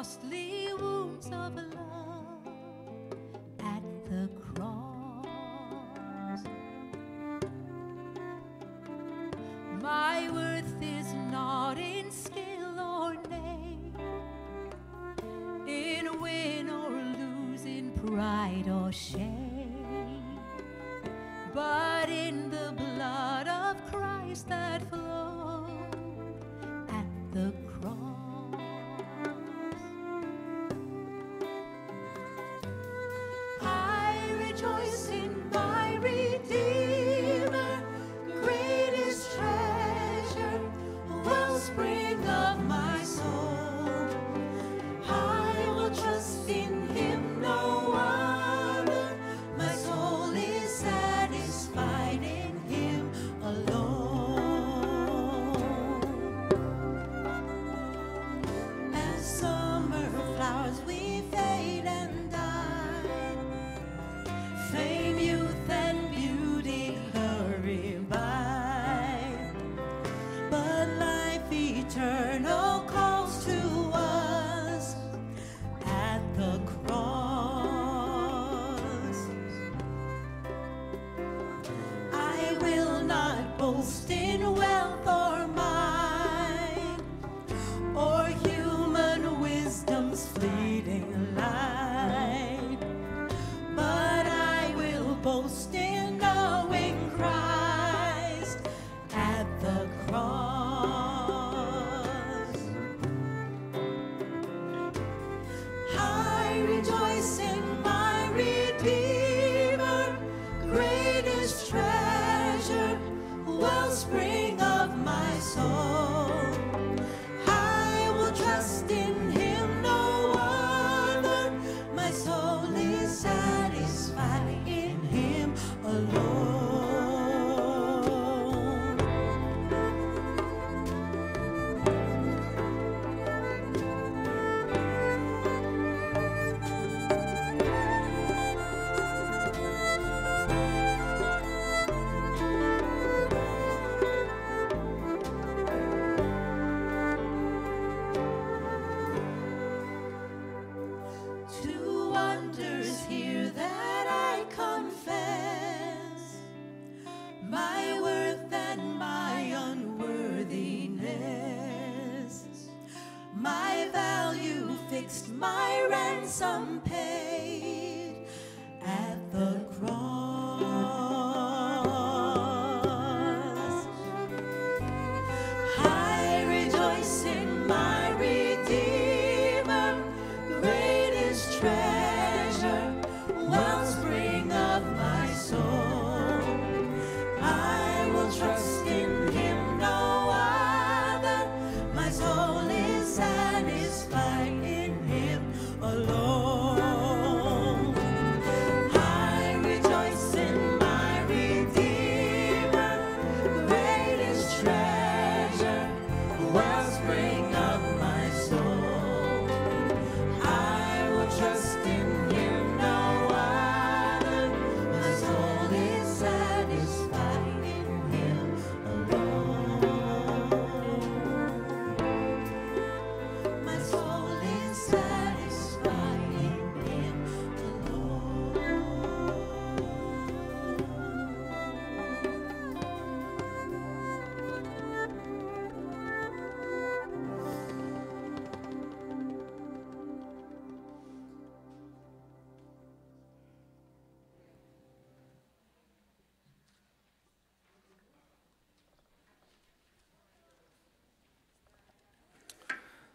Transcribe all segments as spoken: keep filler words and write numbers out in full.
costly wounds of love at the cross. My worth is not in skill or name, in win or lose, in pride or shame, but in the blood of Christ that flowed at the cross.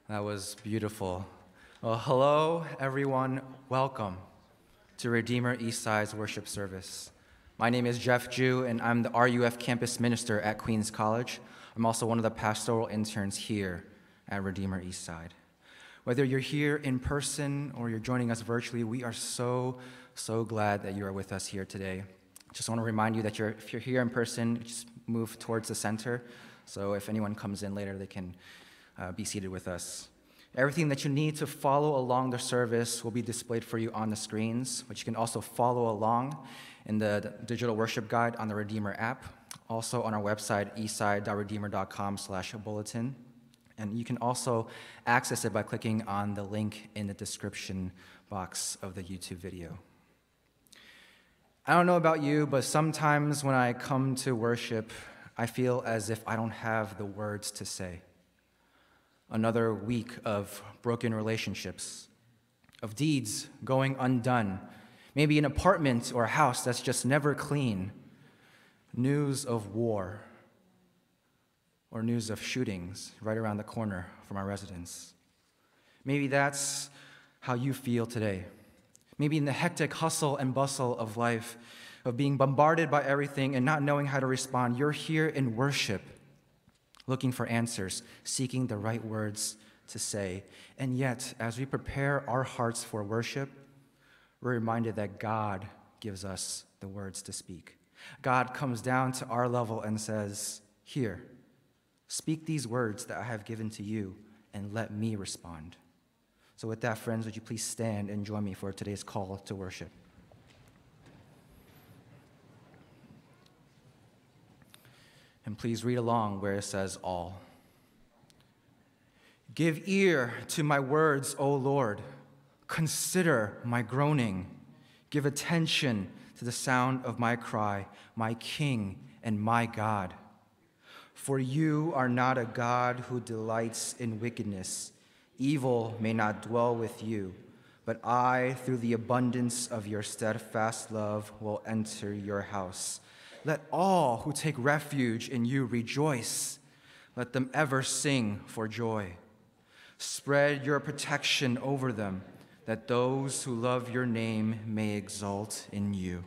That was beautiful. Well, hello, everyone. Welcome to Redeemer East Side's worship service. My name is Jeff Jew, and I'm the R U F campus minister at Queen's College. I'm also one of the pastoral interns here at Redeemer East Side. Whether you're here in person or you're joining us virtually, we are so, so glad that you are with us here today. Just want to remind you that you're, if you're here in person, just move towards the center. So if anyone comes in later, they can Uh, be seated with us. Everything that you need to follow along the service will be displayed for you on the screens, but you can also follow along in the digital worship guide on the Redeemer app, also on our website, eastside.redeemer.com slash bulletin, And you can also access it by clicking on the link in the description box of the YouTube video. I don't know about you, but sometimes when I come to worship, I feel as if I don't have the words to say. Another week of broken relationships, of deeds going undone, maybe an apartment or a house that's just never clean, news of war, or news of shootings right around the corner from our residence. Maybe that's how you feel today. Maybe in the hectic hustle and bustle of life, of being bombarded by everything and not knowing how to respond, you're here in worship, looking for answers, seeking the right words to say. And yet, as we prepare our hearts for worship, we're reminded that God gives us the words to speak. God comes down to our level and says, "Here, speak these words that I have given to you, and let me respond." So with that, friends, would you please stand and join me for today's call to worship. And please read along where it says all. Give ear to my words, O Lord. Consider my groaning. Give attention to the sound of my cry, my King and my God. For you are not a God who delights in wickedness. Evil may not dwell with you, but I, through the abundance of your steadfast love, will enter your house. Let all who take refuge in you rejoice. Let them ever sing for joy. Spread your protection over them, that those who love your name may exult in you.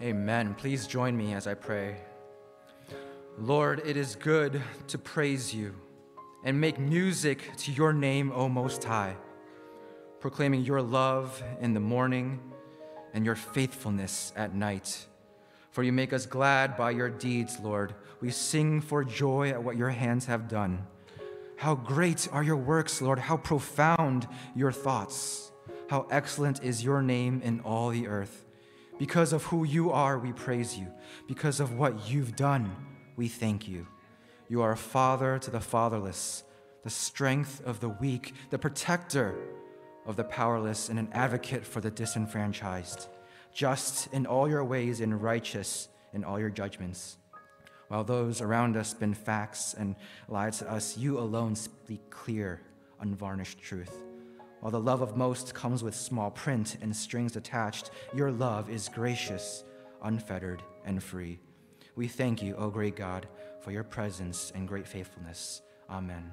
Amen. Please join me as I pray. Lord, it is good to praise you and make music to your name, O Most High, proclaiming your love in the morning and your faithfulness at night. For you make us glad by your deeds, Lord. We sing for joy at what your hands have done. How great are your works, Lord. How profound your thoughts. How excellent is your name in all the earth. Because of who you are, we praise you. Because of what you've done, we thank you. You are a father to the fatherless, the strength of the weak, the protector of the powerless, and an advocate for the disenfranchised, just in all your ways and righteous in all your judgments. While those around us spin facts and lie to us, you alone speak clear, unvarnished truth. While the love of most comes with small print and strings attached, your love is gracious, unfettered, and free. We thank you, O great God, for your presence and great faithfulness. Amen.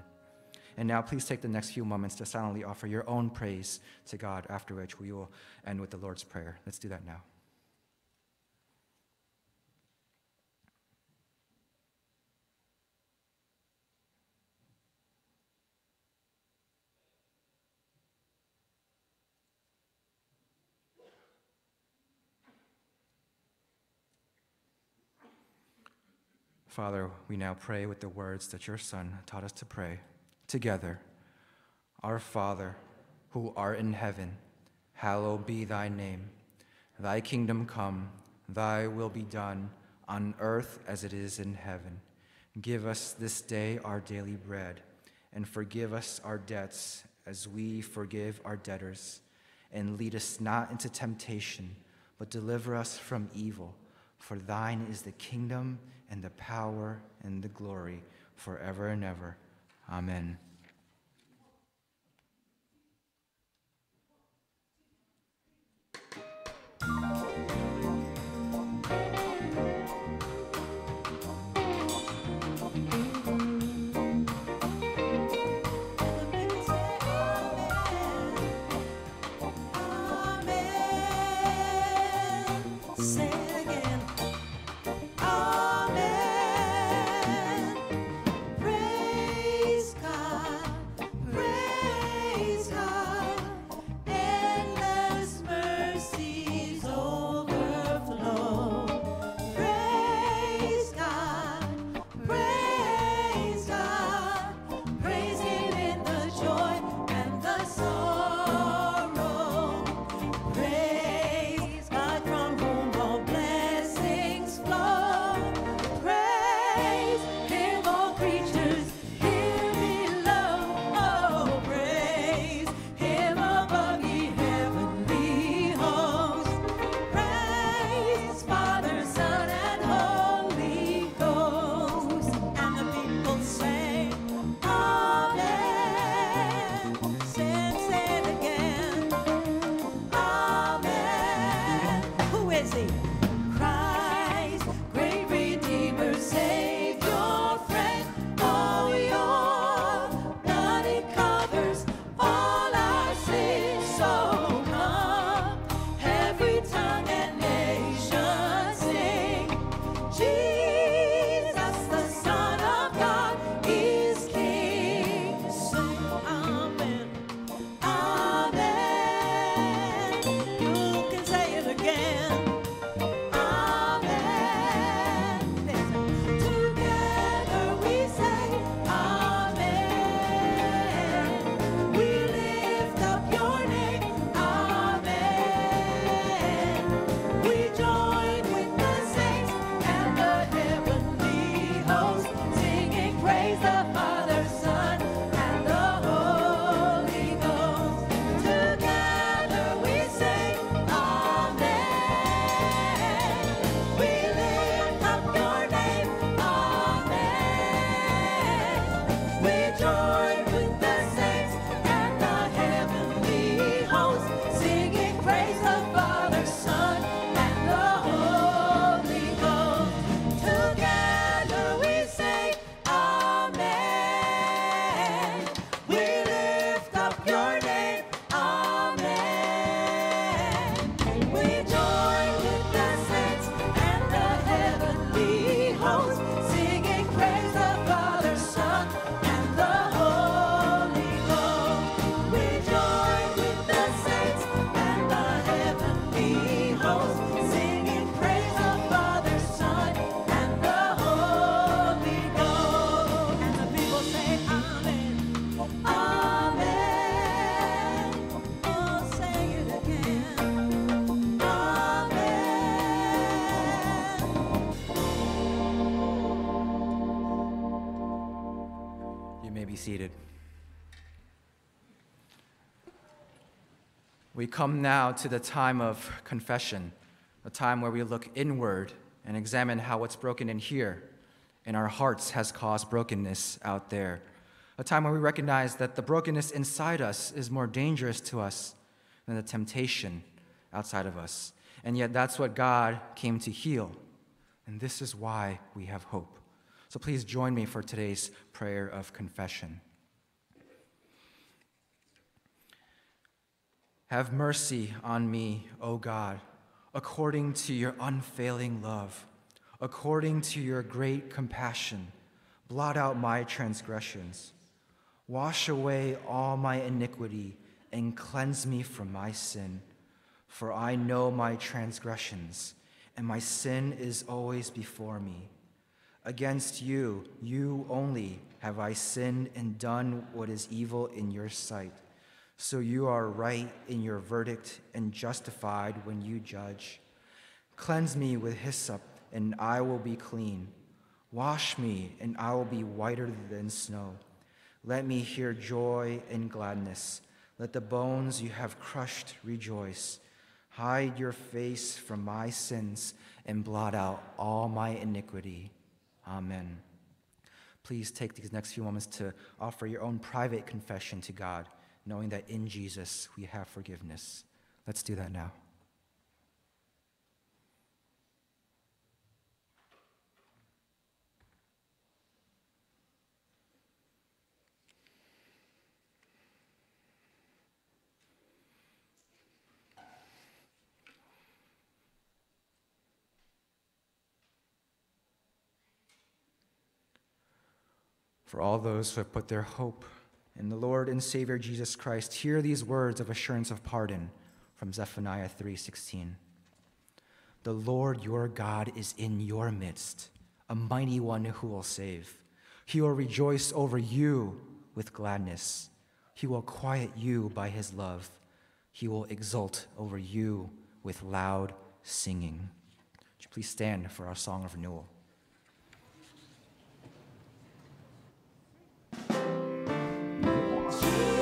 And now please take the next few moments to silently offer your own praise to God, after which we will end with the Lord's Prayer. Let's do that now. Father, we now pray with the words that your Son taught us to pray together. Our Father, who art in heaven, hallowed be thy name. Thy kingdom come, thy will be done, on earth as it is in heaven. Give us this day our daily bread, and forgive us our debts as we forgive our debtors. And lead us not into temptation, but deliver us from evil. For thine is the kingdom and the power and the glory forever and ever. Amen. Praise God. seated. We come now to the time of confession, a time where we look inward and examine how what's broken in here in our hearts has caused brokenness out there. A time where we recognize that the brokenness inside us is more dangerous to us than the temptation outside of us. And yet that's what God came to heal. And this is why we have hope. So please join me for today's prayer of confession. Have mercy on me, O God, according to your unfailing love, according to your great compassion. Blot out my transgressions. Wash away all my iniquity and cleanse me from my sin. For I know my transgressions, and my sin is always before me. Against you, you only, have I sinned and done what is evil in your sight. So you are right in your verdict and justified when you judge. Cleanse me with hyssop, and I will be clean. Wash me, and I will be whiter than snow. Let me hear joy and gladness. Let the bones you have crushed rejoice. Hide your face from my sins, and blot out all my iniquity. Amen. Please take these next few moments to offer your own private confession to God, knowing that in Jesus we have forgiveness. Let's do that now. For all those who have put their hope in the Lord and Savior Jesus Christ, hear these words of assurance of pardon from Zephaniah three sixteen. The Lord your God is in your midst, a mighty one who will save. He will rejoice over you with gladness. He will quiet you by his love. He will exult over you with loud singing. Would you please stand for our song of renewal? Jesus.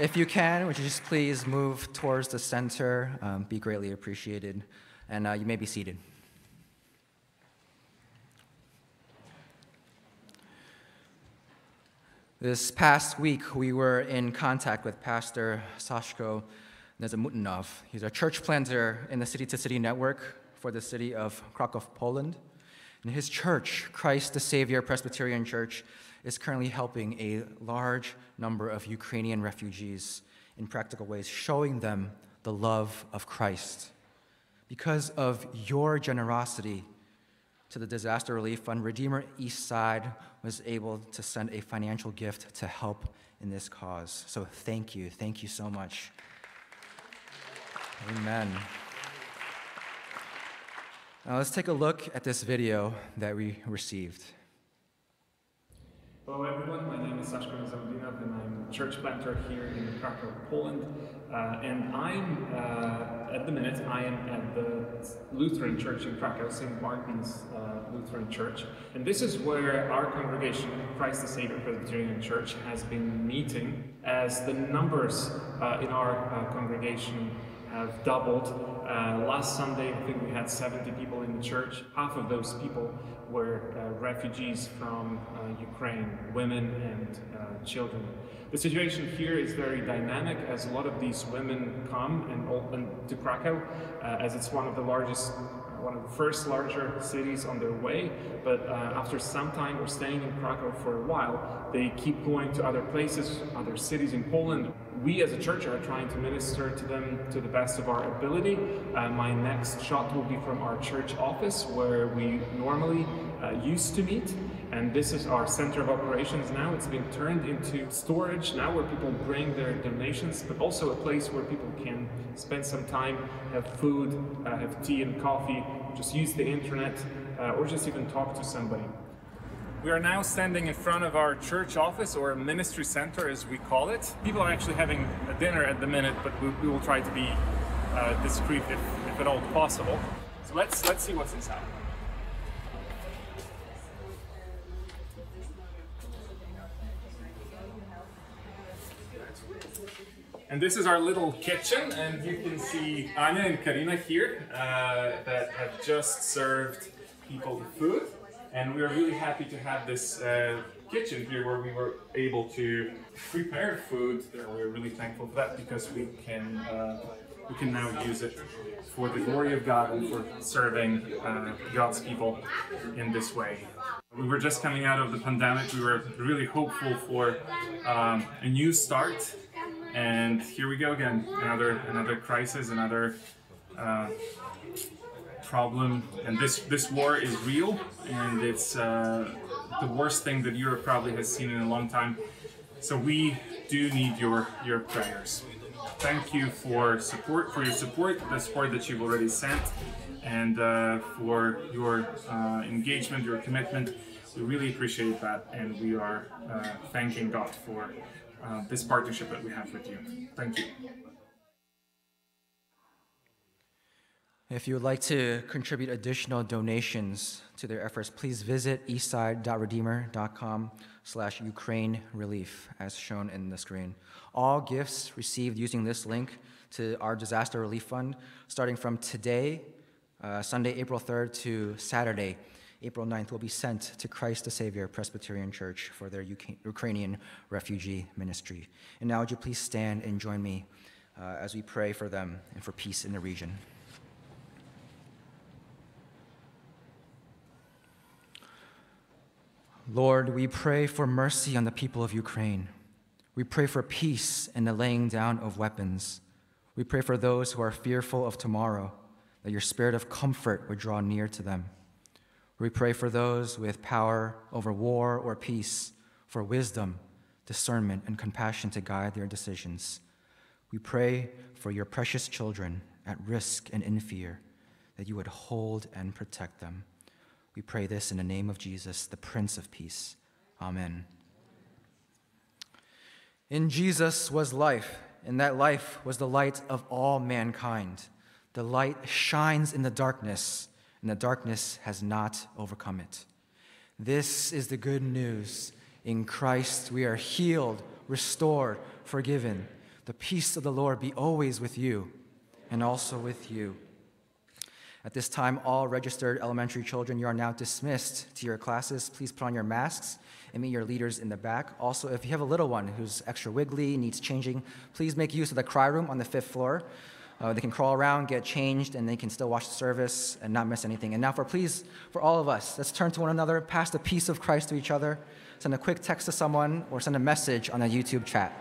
If you can, would you just please move towards the center? Um, be greatly appreciated. And uh, you may be seated. This past week, we were in contact with Pastor Sashko Nezemutinov. He's a church planter in the City to City Network for the city of Krakow, Poland. And his church, Christ the Savior Presbyterian Church, is currently helping a large number of Ukrainian refugees in practical ways, showing them the love of Christ. Because of your generosity to the disaster relief fund, Redeemer East Side was able to send a financial gift to help in this cause. So thank you, thank you so much. Amen. Now let's take a look at this video that we received. Hello everyone, my name is Sashko Nezemutinov and I'm a church planter here in Krakow, Poland. Uh, and I'm, uh, at the minute, I am at the Lutheran Church in Krakow, Saint Martin's uh, Lutheran Church. And this is where our congregation, Christ the Savior Presbyterian Church, has been meeting, as the numbers uh, in our uh, congregation have doubled. Uh, last Sunday, I think we had seventy people in the church. Half of those people were uh, refugees from uh, Ukraine, women and uh, children. The situation here is very dynamic, as a lot of these women come and open to Krakow, uh, as it's one of the largest, one of the first larger cities on their way. But uh, after some time of staying in Krakow for a while, they keep going to other places, other cities in Poland. We as a church are trying to minister to them to the best of our ability. Uh, my next shot will be from our church office, where we normally uh, used to meet. And this is our center of operations now. It's been turned into storage now, where people bring their donations, but also a place where people can spend some time, have food, uh, have tea and coffee, just use the internet, uh, or just even talk to somebody. We are now standing in front of our church office, or ministry center as we call it. People are actually having a dinner at the minute, but we, we will try to be uh, discreet if, if at all possible. So let's, let's see what's inside. And this is our little kitchen, and you can see Anja and Karina here uh, that have just served people the food. And we are really happy to have this uh, kitchen here where we were able to prepare food. And we're really thankful for that, because we can uh, we can now use it for the glory of God and for serving uh, God's people in this way. We were just coming out of the pandemic. We were really hopeful for um, a new start, and here we go again. Another another crisis, another uh, problem, and this this war is real, and it's uh, the worst thing that Europe probably has seen in a long time. So we do need your your prayers. Thank you for support, for your support, the support that you've already sent, and uh, for your uh, engagement, your commitment. We really appreciate that, and we are uh, thanking God for uh, this partnership that we have with you. Thank you. If you would like to contribute additional donations to their efforts, please visit eastside dot redeemer dot com slash Ukraine relief, as shown in the screen. All gifts received using this link to our disaster relief fund, starting from today, uh, Sunday, April third, to Saturday, April ninth, will be sent to Christ the Savior Presbyterian Church for their UK Ukrainian refugee ministry. And now would you please stand and join me uh, as we pray for them and for peace in the region. Lord, we pray for mercy on the people of Ukraine. We pray for peace and the laying down of weapons. We pray for those who are fearful of tomorrow, that your spirit of comfort would draw near to them. We pray for those with power over war or peace, for wisdom, discernment, and compassion to guide their decisions. We pray for your precious children at risk and in fear, that you would hold and protect them. We pray this in the name of Jesus, the Prince of Peace. Amen. In Jesus was life, and that life was the light of all mankind. The light shines in the darkness, and the darkness has not overcome it. This is the good news. In Christ we are healed, restored, forgiven. The peace of the Lord be always with you, and also with you. At this time, all registered elementary children, you are now dismissed to your classes. Please put on your masks and meet your leaders in the back. Also, if you have a little one who's extra wiggly, needs changing, please make use of the cry room on the fifth floor. Uh, they can crawl around, get changed, and they can still watch the service and not miss anything. And now for please, for all of us, let's turn to one another, pass the peace of Christ to each other, send a quick text to someone, or send a message on a YouTube chat.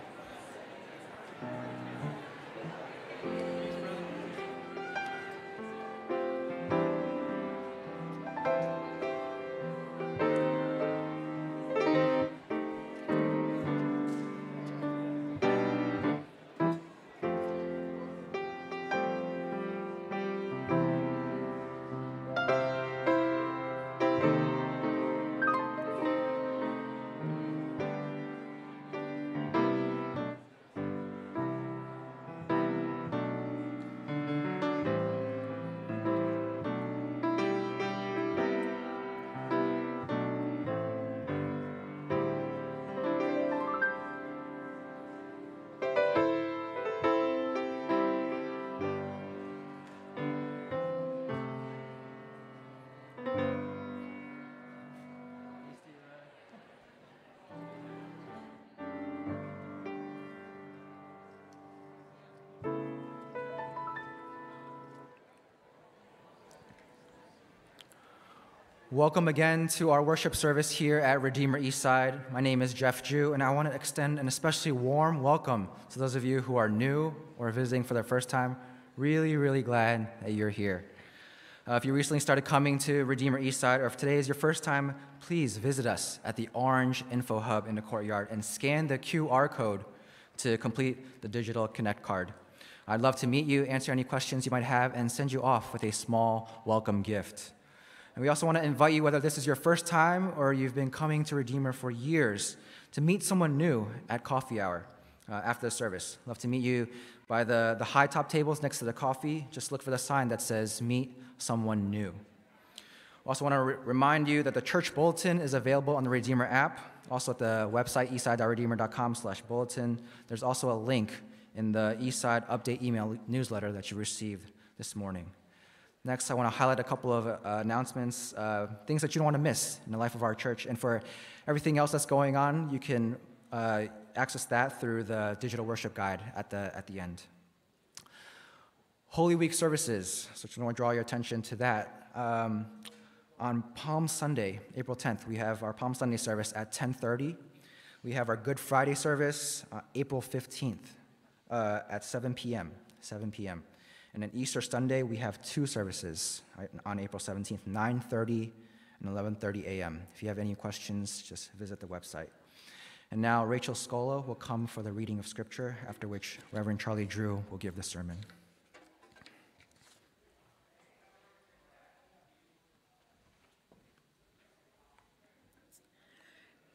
Welcome again to our worship service here at Redeemer Eastside. My name is Jeff Jew, and I want to extend an especially warm welcome to those of you who are new or visiting for the first time. Really, really glad that you're here. Uh, if you recently started coming to Redeemer Eastside, or if today is your first time, please visit us at the Orange Info Hub in the courtyard and scan the Q R code to complete the digital Connect card. I'd love to meet you, answer any questions you might have, and send you off with a small welcome gift. And we also want to invite you, whether this is your first time or you've been coming to Redeemer for years, to meet someone new at coffee hour uh, after the service. Love to meet you by the, the high top tables next to the coffee. Just look for the sign that says, meet someone new. We also want to re remind you that the church bulletin is available on the Redeemer app, also at the website, eastside dot redeemer dot com slash bulletin. There's also a link in the Eastside Update email newsletter that you received this morning. Next, I want to highlight a couple of uh, announcements, uh, things that you don't want to miss in the life of our church. And for everything else that's going on, you can uh, access that through the digital worship guide at the, at the end. Holy Week services, so I want to draw your attention to that. Um, on Palm Sunday, April tenth, we have our Palm Sunday service at ten thirty. We have our Good Friday service uh, April fifteenth uh, at seven p m seven p m And then Easter Sunday, we have two services on April seventeenth, nine thirty and eleven thirty a m If you have any questions, just visit the website. And now Rachel Scola will come for the reading of Scripture, after which Reverend Charlie Drew will give the sermon.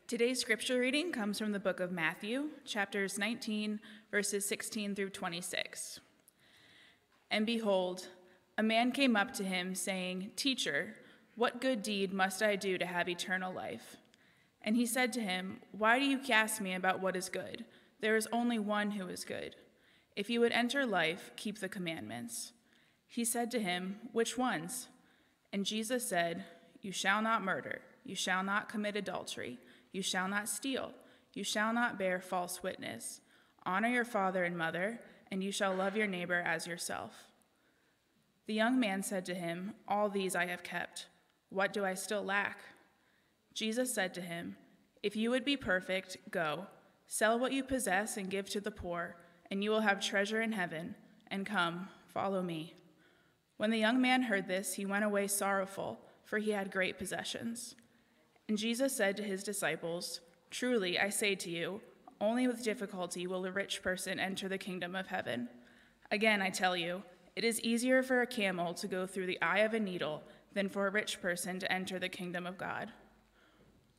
Today's Scripture reading comes from the book of Matthew, chapters nineteen, verses sixteen through twenty-six. And behold, a man came up to him, saying, "Teacher, what good deed must I do to have eternal life?" And he said to him, "Why do you ask me about what is good? There is only one who is good. If you would enter life, keep the commandments." He said to him, "Which ones?" And Jesus said, "You shall not murder, you shall not commit adultery, you shall not steal, you shall not bear false witness, honor your father and mother, and you shall love your neighbor as yourself." The young man said to him, "All these I have kept. What do I still lack?" Jesus said to him, "If you would be perfect, go, sell what you possess and give to the poor, and you will have treasure in heaven, and come, follow me." When the young man heard this, he went away sorrowful, for he had great possessions. And Jesus said to his disciples, "Truly I say to you, only with difficulty will a rich person enter the kingdom of heaven. Again, I tell you, it is easier for a camel to go through the eye of a needle than for a rich person to enter the kingdom of God."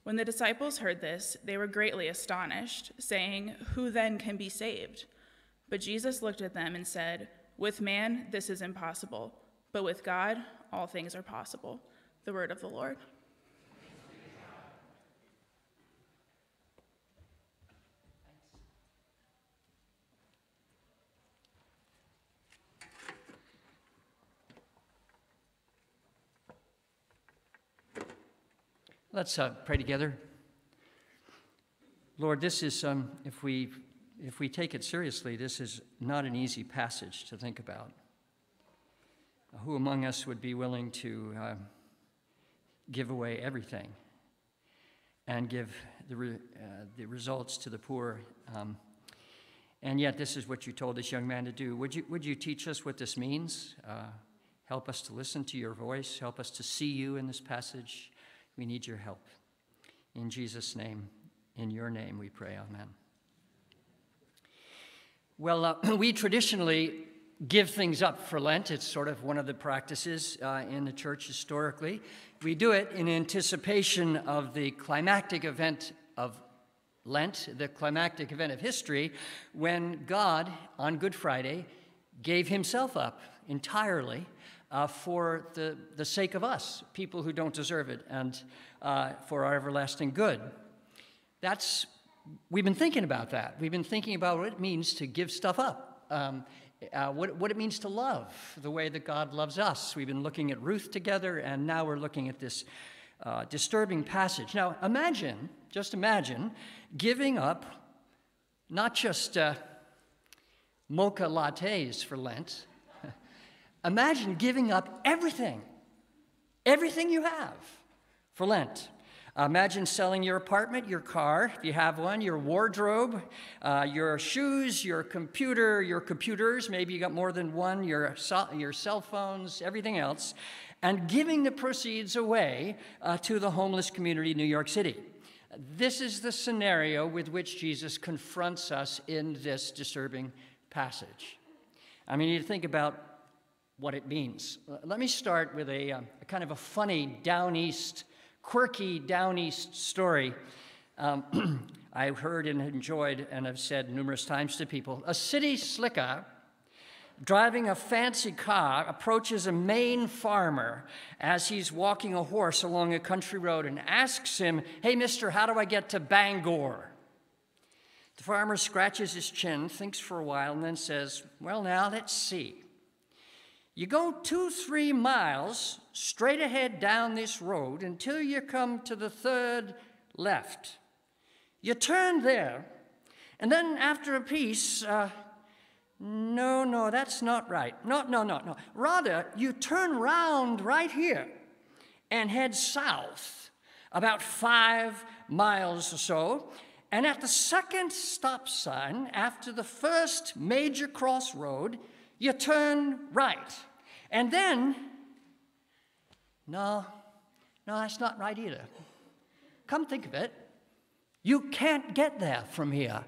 When the disciples heard this, they were greatly astonished, saying, "Who then can be saved?" But Jesus looked at them and said, "With man, this is impossible, but with God, all things are possible." The word of the Lord. Let's uh, pray together. Lord, this is, um, if we if we take it seriously, this is not an easy passage to think about. Who among us would be willing to uh, give away everything and give the, re uh, the results to the poor? Um, and yet this is what you told this young man to do. Would you, would you teach us what this means? Uh, help us to listen to your voice. Help us to see you in this passage. We need your help. In Jesus' name, in your name we pray, amen. Well, uh, we traditionally give things up for Lent. It's sort of one of the practices uh, in the church historically. We do it in anticipation of the climactic event of Lent, the climactic event of history, when God, on Good Friday, gave himself up entirely Uh, for the, the sake of us, people who don't deserve it, and uh, for our everlasting good. That's, we've been thinking about that. We've been thinking about what it means to give stuff up, um, uh, what, what it means to love, the way that God loves us. We've been looking at Ruth together, and now we're looking at this uh, disturbing passage. Now imagine, just imagine, giving up not just uh, mocha lattes for Lent. Imagine giving up everything, everything you have for Lent. Imagine selling your apartment, your car, if you have one, your wardrobe, uh, your shoes, your computer, your computers, maybe you got more than one, your, your cell phones, everything else, and giving the proceeds away uh, to the homeless community in New York City. This is the scenario with which Jesus confronts us in this disturbing passage. I mean, you think about what it means. Let me start with a, um, a kind of a funny down east, quirky down east story um, I've heard and enjoyed and have said numerous times to people. A city slicker driving a fancy car approaches a Maine farmer as he's walking a horse along a country road and asks him, "Hey mister, how do I get to Bangor?" The farmer scratches his chin, thinks for a while, and then says, "Well, now let's see. You go two, three miles straight ahead down this road until you come to the third left. You turn there, and then after a piece, uh, no, no, that's not right. No, no, no, no. Rather, you turn round right here and head south about five miles or so, and at the second stop sign, after the first major crossroad, you turn right. And then, no, no, that's not right either. Come think of it, you can't get there from here.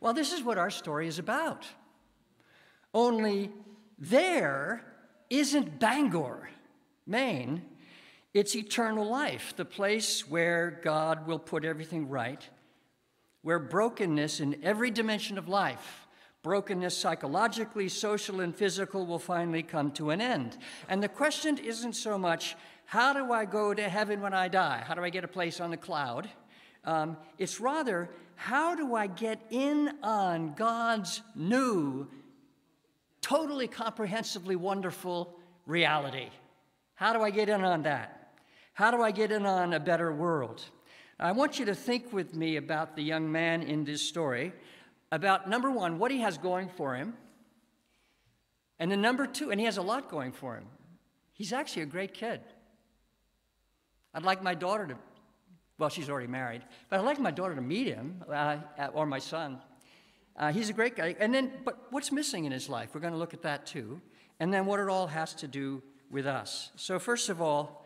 Well, this is what our story is about. Only there isn't Bangor, Maine. It's eternal life, the place where God will put everything right, where brokenness in every dimension of life, brokenness psychologically, social, and physical, will finally come to an end. And the question isn't so much, how do I go to heaven when I die? How do I get a place on the cloud? Um, it's rather, how do I get in on God's new, totally comprehensively wonderful reality? How do I get in on that? How do I get in on a better world? I want you to think with me about the young man in this story, about number one, what he has going for him, and then number two, and he has a lot going for him. He's actually a great kid. I'd like my daughter to, well, she's already married, but I'd like my daughter to meet him, uh, or my son. Uh, he's a great guy. And then, but what's missing in his life? We're going to look at that too. And then what it all has to do with us. So first of all,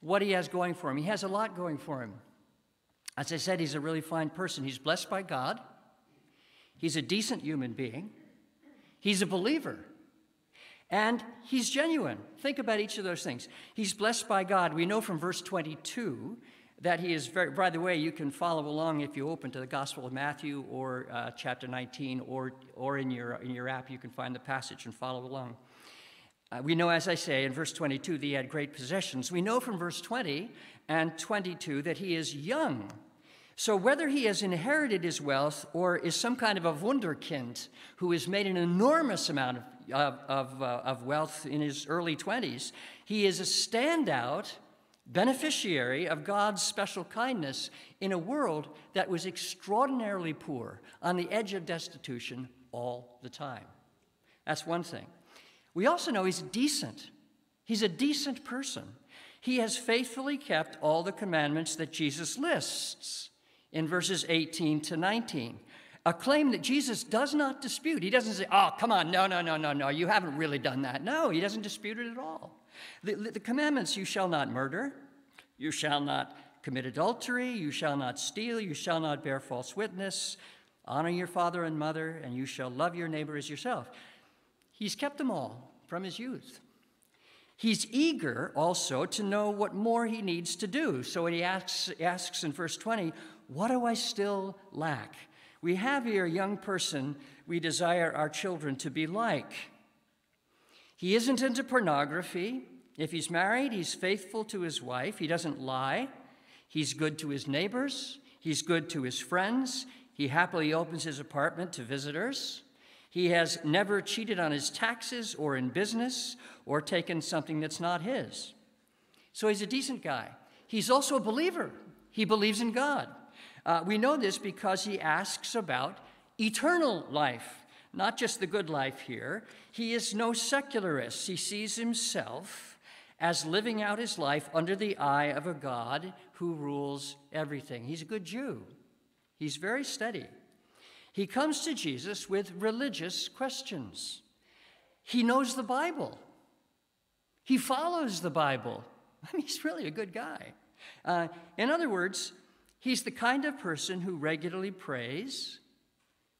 what he has going for him. He has a lot going for him. As I said, he's a really fine person. He's blessed by God. He's a decent human being. He's a believer. And he's genuine. Think about each of those things. He's blessed by God. We know from verse twenty-two that he is very, by the way, you can follow along if you open to the Gospel of Matthew or uh, chapter nineteen, or, or in, your, in your app, you can find the passage and follow along. Uh, we know, as I say, in verse twenty-two, that he had great possessions. We know from verse twenty and twenty-two that he is young. So whether he has inherited his wealth or is some kind of a wunderkind who has made an enormous amount of, of, of, uh, of wealth in his early twenties, he is a standout beneficiary of God's special kindness in a world that was extraordinarily poor, on the edge of destitution all the time. That's one thing. We also know he's decent. He's a decent person. He has faithfully kept all the commandments that Jesus lists in verses eighteen to nineteen, a claim that Jesus does not dispute. He doesn't say, oh, come on, no, no, no, no, no, you haven't really done that. No, he doesn't dispute it at all. The, the commandments, you shall not murder, you shall not commit adultery, you shall not steal, you shall not bear false witness, honor your father and mother, and you shall love your neighbor as yourself. He's kept them all from his youth. He's eager also to know what more he needs to do. So he asks, asks in verse twenty, what do I still lack? We have here a young person we desire our children to be like. He isn't into pornography. If he's married, he's faithful to his wife. He doesn't lie. He's good to his neighbors. He's good to his friends. He happily opens his apartment to visitors. He has never cheated on his taxes or in business or taken something that's not his. So he's a decent guy. He's also a believer. He believes in God. Uh, we know this because he asks about eternal life, not just the good life here. He is no secularist. He sees himself as living out his life under the eye of a God who rules everything. He's a good Jew. He's very steady. He comes to Jesus with religious questions. He knows the Bible. He follows the Bible. I mean, he's really a good guy. Uh, in other words, he's the kind of person who regularly prays,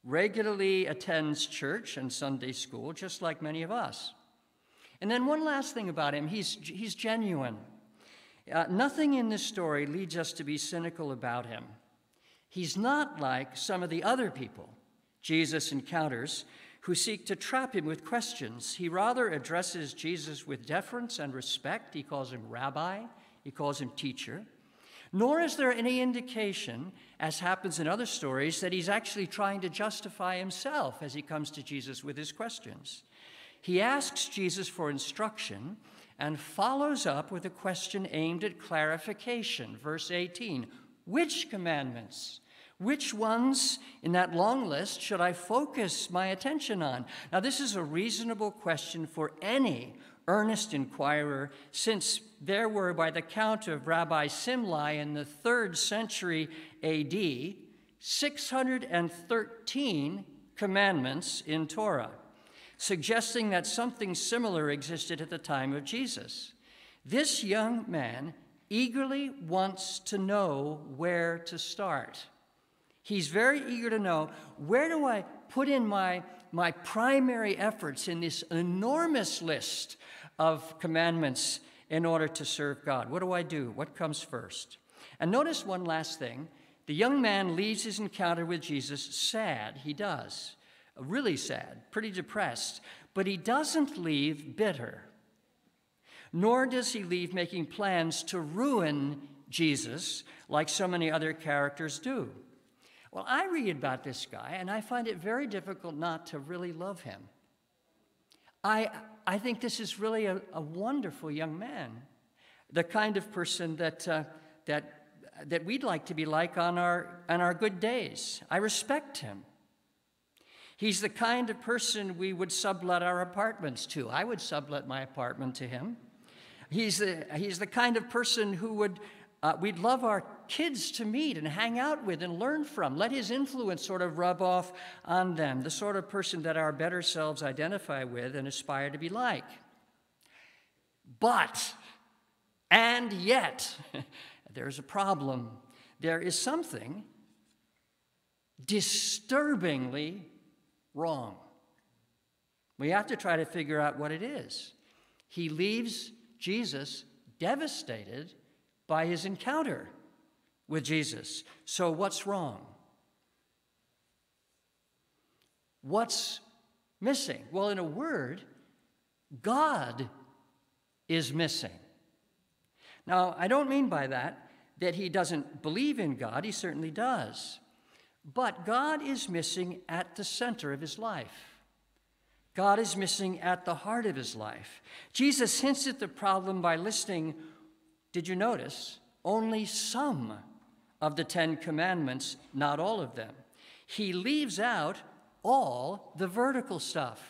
regularly attends church and Sunday school, just like many of us. And then one last thing about him, he's, he's genuine. Uh, nothing in this story leads us to be cynical about him. He's not like some of the other people Jesus encounters who seek to trap him with questions. He rather addresses Jesus with deference and respect. He calls him rabbi. He calls him teacher. nor is there any indication, as happens in other stories, that he's actually trying to justify himself as he comes to Jesus with his questions. He asks Jesus for instruction and follows up with a question aimed at clarification. Verse eighteen, which commandments? Which ones in that long list should I focus my attention on? Now, this is a reasonable question for any earnest inquirer, since there were, by the count of Rabbi Simlai in the third century A D, six hundred thirteen commandments in Torah, suggesting that something similar existed at the time of Jesus. This young man eagerly wants to know where to start. He's very eager to know, where do I put in my, my primary efforts in this enormous list of commandments in order to serve God? What do I do? What comes first? And notice one last thing. The young man leaves his encounter with Jesus sad. He does. Really sad, pretty depressed. But he doesn't leave bitter, nor does he leave making plans to ruin Jesus like so many other characters do. Well, I read about this guy, and I find it very difficult not to really love him. I, I think this is really a, a wonderful young man, the kind of person that, uh, that, that we'd like to be like on our, on our good days. I respect him. He's the kind of person we would sublet our apartments to. I would sublet my apartment to him. He's the, he's the kind of person who would, uh, we'd love our kids to meet and hang out with and learn from. Let his influence sort of rub off on them, the sort of person that our better selves identify with and aspire to be like. But, and yet, there's a problem. There is something disturbingly wrong. We have to try to figure out what it is. He leaves Jesus devastated by his encounter with Jesus. So what's wrong? What's missing? Well, in a word, God is missing. Now, I don't mean by that that he doesn't believe in God. He certainly does. But God is missing at the center of his life. God is missing at the heart of his life. Jesus hints at the problem by listing, did you notice, only some of the Ten Commandments, not all of them. He leaves out all the vertical stuff.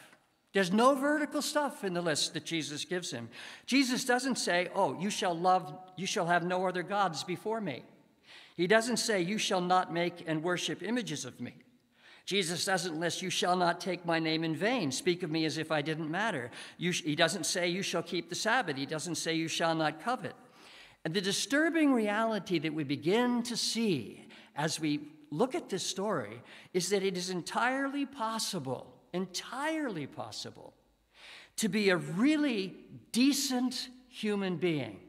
There's no vertical stuff in the list that Jesus gives him. Jesus doesn't say, oh, you shall love, you shall have no other gods before me. He doesn't say, you shall not make and worship images of me. Jesus doesn't list, you shall not take my name in vain. Speak of me as if I didn't matter. You, he doesn't say, you shall keep the Sabbath. He doesn't say, you shall not covet. And the disturbing reality that we begin to see as we look at this story is that it is entirely possible, entirely possible, to be a really decent human being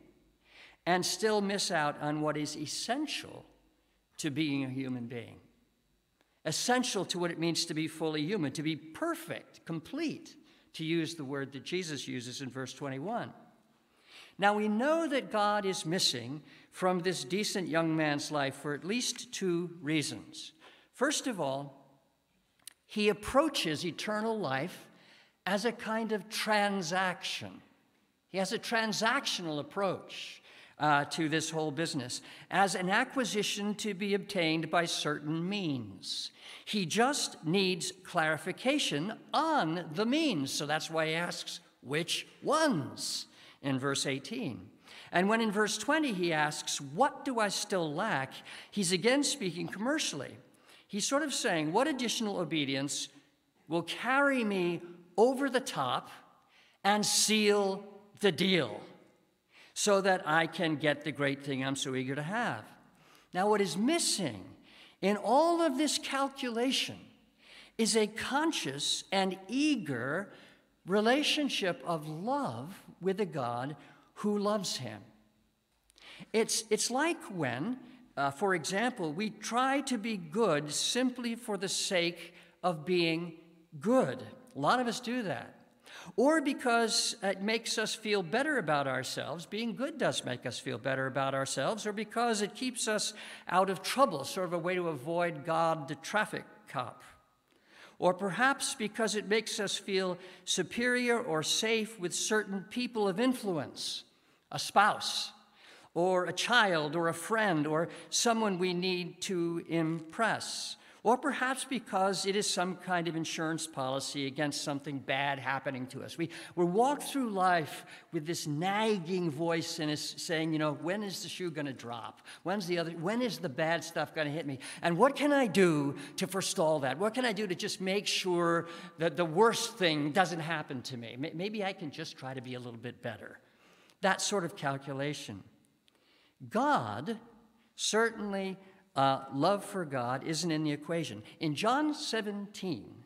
and still miss out on what is essential to being a human being, essential to what it means to be fully human, to be perfect, complete, to use the word that Jesus uses in verse twenty-one. Now, we know that God is missing from this decent young man's life for at least two reasons. First of all, he approaches eternal life as a kind of transaction. He has a transactional approach uh, to this whole business, as an acquisition to be obtained by certain means. He just needs clarification on the means, so that's why he asks, which ones? In verse eighteen. And when in verse twenty he asks, what do I still lack? He's again speaking commercially. He's sort of saying, what additional obedience will carry me over the top and seal the deal so that I can get the great thing I'm so eager to have? Now, what is missing in all of this calculation is a conscious and eager relationship of love with a God who loves him. It's, it's like when, uh, for example, we try to be good simply for the sake of being good. A lot of us do that. or because it makes us feel better about ourselves. Being good does make us feel better about ourselves, or because it keeps us out of trouble, sort of a way to avoid God the traffic cop. Or perhaps because it makes us feel superior or safe with certain people of influence, a spouse, or a child, or a friend, or someone we need to impress. Or perhaps because it is some kind of insurance policy against something bad happening to us. We, we're walked through life with this nagging voice in us saying, you know, when is the shoe gonna drop? When's the other, when is the bad stuff gonna hit me? And what can I do to forestall that? What can I do to just make sure that the worst thing doesn't happen to me? Maybe I can just try to be a little bit better. That sort of calculation. God, certainly Uh, love for God isn't in the equation. In John seventeen,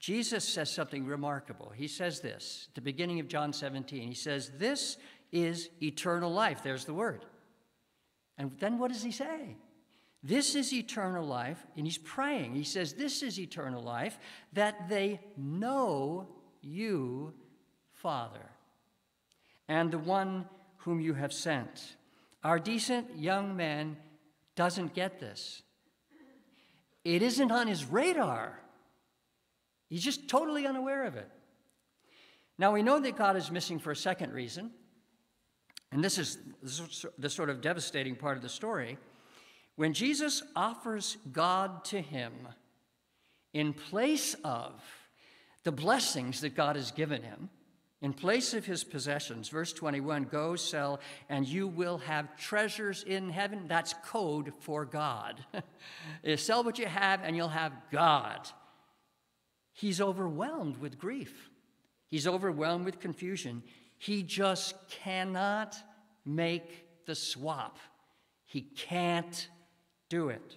Jesus says something remarkable. He says this, at the beginning of John seventeen, he says, this is eternal life. There's the word. And then what does he say? This is eternal life, and he's praying. He says, this is eternal life, that they know you, Father, and the one whom you have sent. Our decent young man doesn't get this. It isn't on his radar. He's just totally unaware of it. Now, we know that God is missing for a second reason, and this is the sort of devastating part of the story. When Jesus offers God to him in place of the blessings that God has given him, in place of his possessions, verse twenty-one, go, sell, and you will have treasures in heaven. That's code for God. Sell what you have, and you'll have God. He's overwhelmed with grief. He's overwhelmed with confusion. He just cannot make the swap. He can't do it.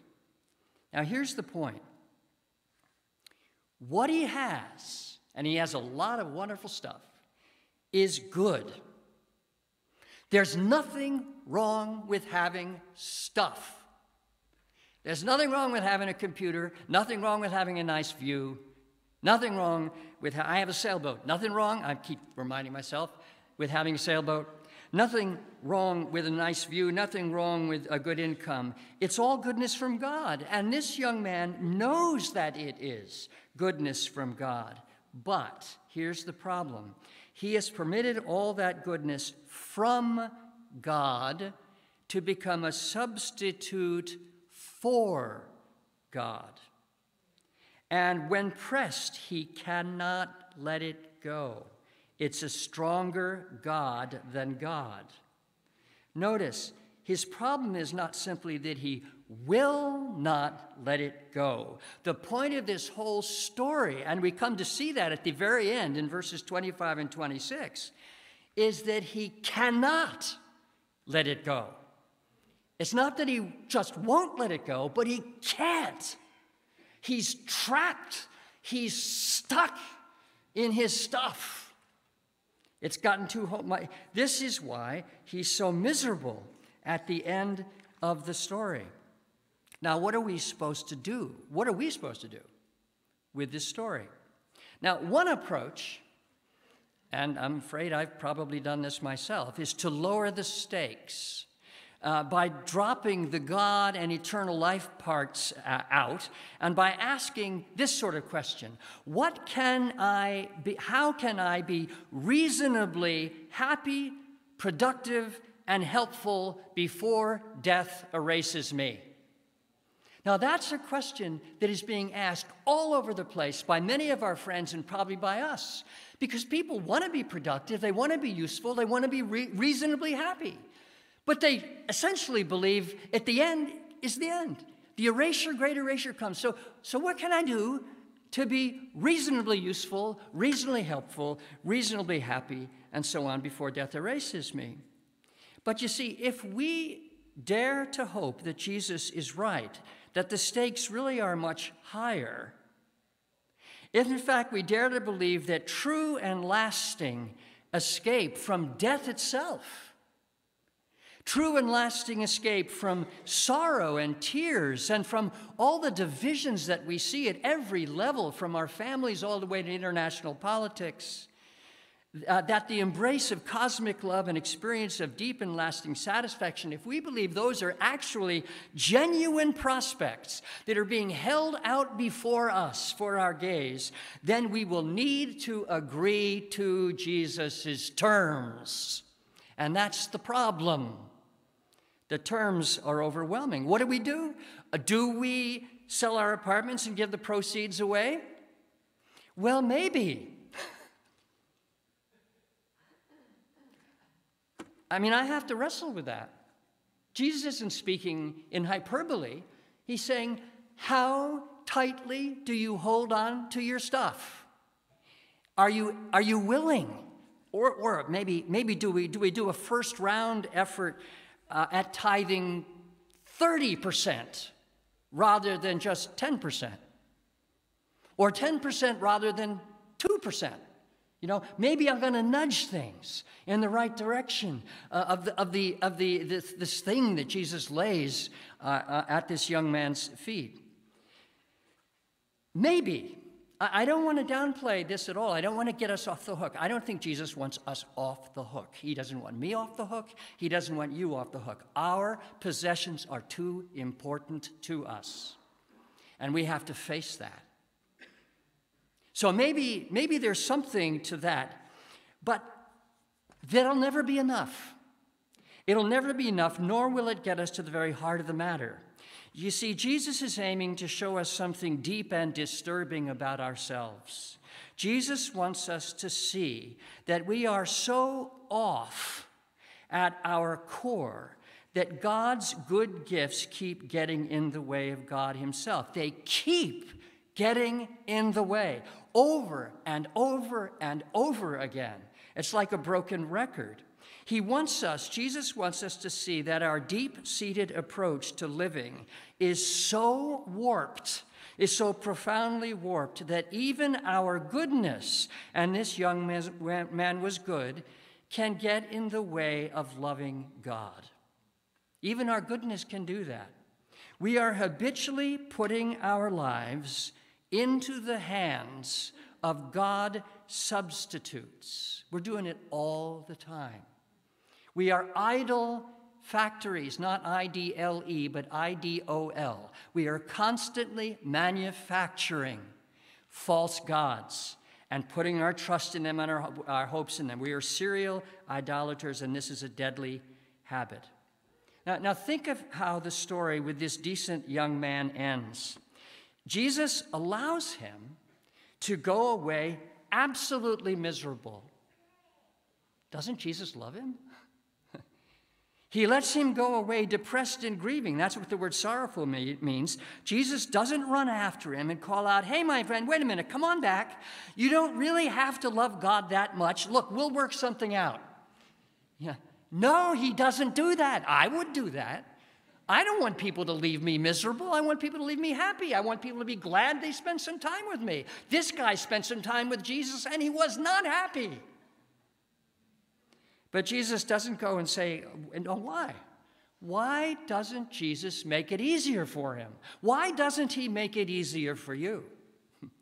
Now, here's the point. What he has, and he has a lot of wonderful stuff, is good. There's nothing wrong with having stuff. There's nothing wrong with having a computer, nothing wrong with having a nice view, nothing wrong with, ha I have a sailboat, nothing wrong, I keep reminding myself, with having a sailboat, nothing wrong with a nice view, nothing wrong with a good income. It's all goodness from God, and this young man knows that it is goodness from God, but here's the problem. He has permitted all that goodness from God to become a substitute for God. And when pressed, he cannot let it go. It's a stronger God than God. Notice, his problem is not simply that he will not let it go. The point of this whole story, and we come to see that at the very end in verses twenty-five and twenty-six, is that he cannot let it go. It's not that he just won't let it go, but he can't. He's trapped. He's stuck in his stuff. It's gotten too much. This is why he's so miserable at the end of the story. Now, what are we supposed to do? What are we supposed to do with this story? Now, one approach, and I'm afraid I've probably done this myself, is to lower the stakes uh, by dropping the God and eternal life parts uh, out, and by asking this sort of question: What can I be? How can I be reasonably happy, productive, and helpful before death erases me? Now, that's a question that is being asked all over the place by many of our friends and probably by us, because people want to be productive, they want to be useful, they want to be re reasonably happy, but they essentially believe at the end is the end. The erasure, great erasure comes. So, so what can I do to be reasonably useful, reasonably helpful, reasonably happy, and so on before death erases me? But you see, if we dare to hope that Jesus is right, that the stakes really are much higher, if in fact we dare to believe that true and lasting escape from death itself, true and lasting escape from sorrow and tears and from all the divisions that we see at every level, from our families all the way to international politics, uh, that the embrace of cosmic love and experience of deep and lasting satisfaction, if we believe those are actually genuine prospects that are being held out before us for our gaze, then we will need to agree to Jesus's terms. And that's the problem. The terms are overwhelming. What do we do? Do we sell our apartments and give the proceeds away? Well, maybe. I mean, I have to wrestle with that. Jesus isn't speaking in hyperbole. He's saying, how tightly do you hold on to your stuff? Are you, are you willing? Or, or maybe, maybe do we, do we do a first round effort uh, at tithing thirty percent rather than just ten percent? Or ten percent rather than two percent? You know, maybe I'm going to nudge things in the right direction uh, of the, of the, of the, this, this thing that Jesus lays uh, uh, at this young man's feet. Maybe. I don't want to downplay this at all. I don't want to get us off the hook. I don't think Jesus wants us off the hook. He doesn't want me off the hook. He doesn't want you off the hook. Our possessions are too important to us, and we have to face that. So maybe, maybe there's something to that, but that'll never be enough. It'll never be enough, nor will it get us to the very heart of the matter. You see, Jesus is aiming to show us something deep and disturbing about ourselves. Jesus wants us to see that we are so off at our core that God's good gifts keep getting in the way of God Himself. They keep getting in the way over and over and over again. It's like a broken record. He wants us, Jesus wants us to see that our deep-seated approach to living is so warped, is so profoundly warped, that even our goodness, and this young man was good, can get in the way of loving God. Even our goodness can do that. We are habitually putting our lives into the hands of God substitutes. We're doing it all the time. We are idle factories, not I D L E, but I D O L. We are constantly manufacturing false gods and putting our trust in them and our, our hopes in them. We are serial idolaters, and this is a deadly habit. Now, now think of how the story with this decent young man ends. Jesus allows him to go away absolutely miserable. Doesn't Jesus love him? He lets him go away depressed and grieving. That's what the word sorrowful means. Jesus doesn't run after him and call out, hey, my friend, wait a minute, come on back. You don't really have to love God that much. Look, we'll work something out. Yeah. No, he doesn't do that. I would do that. I don't want people to leave me miserable. I want people to leave me happy. I want people to be glad they spent some time with me. This guy spent some time with Jesus, and he was not happy. But Jesus doesn't go and say, oh, why? Why doesn't Jesus make it easier for him? Why doesn't he make it easier for you,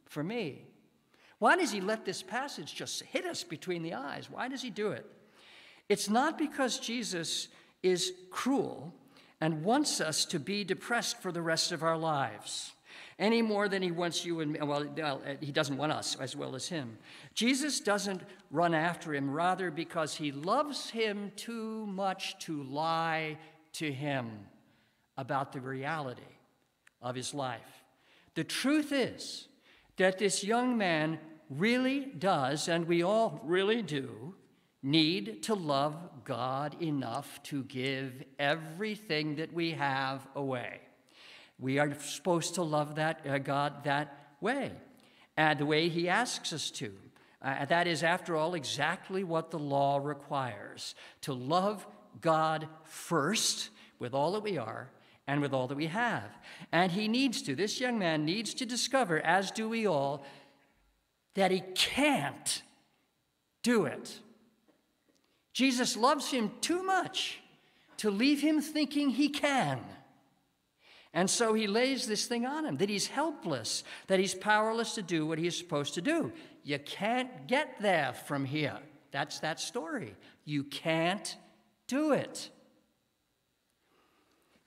for me? Why does he let this passage just hit us between the eyes? Why does he do it? It's not because Jesus is cruel and wants us to be depressed for the rest of our lives, any more than he wants you and me. Well, he doesn't want us as well as him. Jesus doesn't run after him, rather because he loves him too much to lie to him about the reality of his life. The truth is that this young man really does, and we all really do, need to love God enough to give everything that we have away. We are supposed to love that uh, God that way, and the way he asks us to. Uh, that is, after all, exactly what the law requires, to love God first with all that we are and with all that we have. And he needs to, this young man needs to discover, as do we all, that he can't do it. Jesus loves him too much to leave him thinking he can. And so he lays this thing on him, that he's helpless, that he's powerless to do what he is supposed to do. You can't get there from here. That's that story. You can't do it.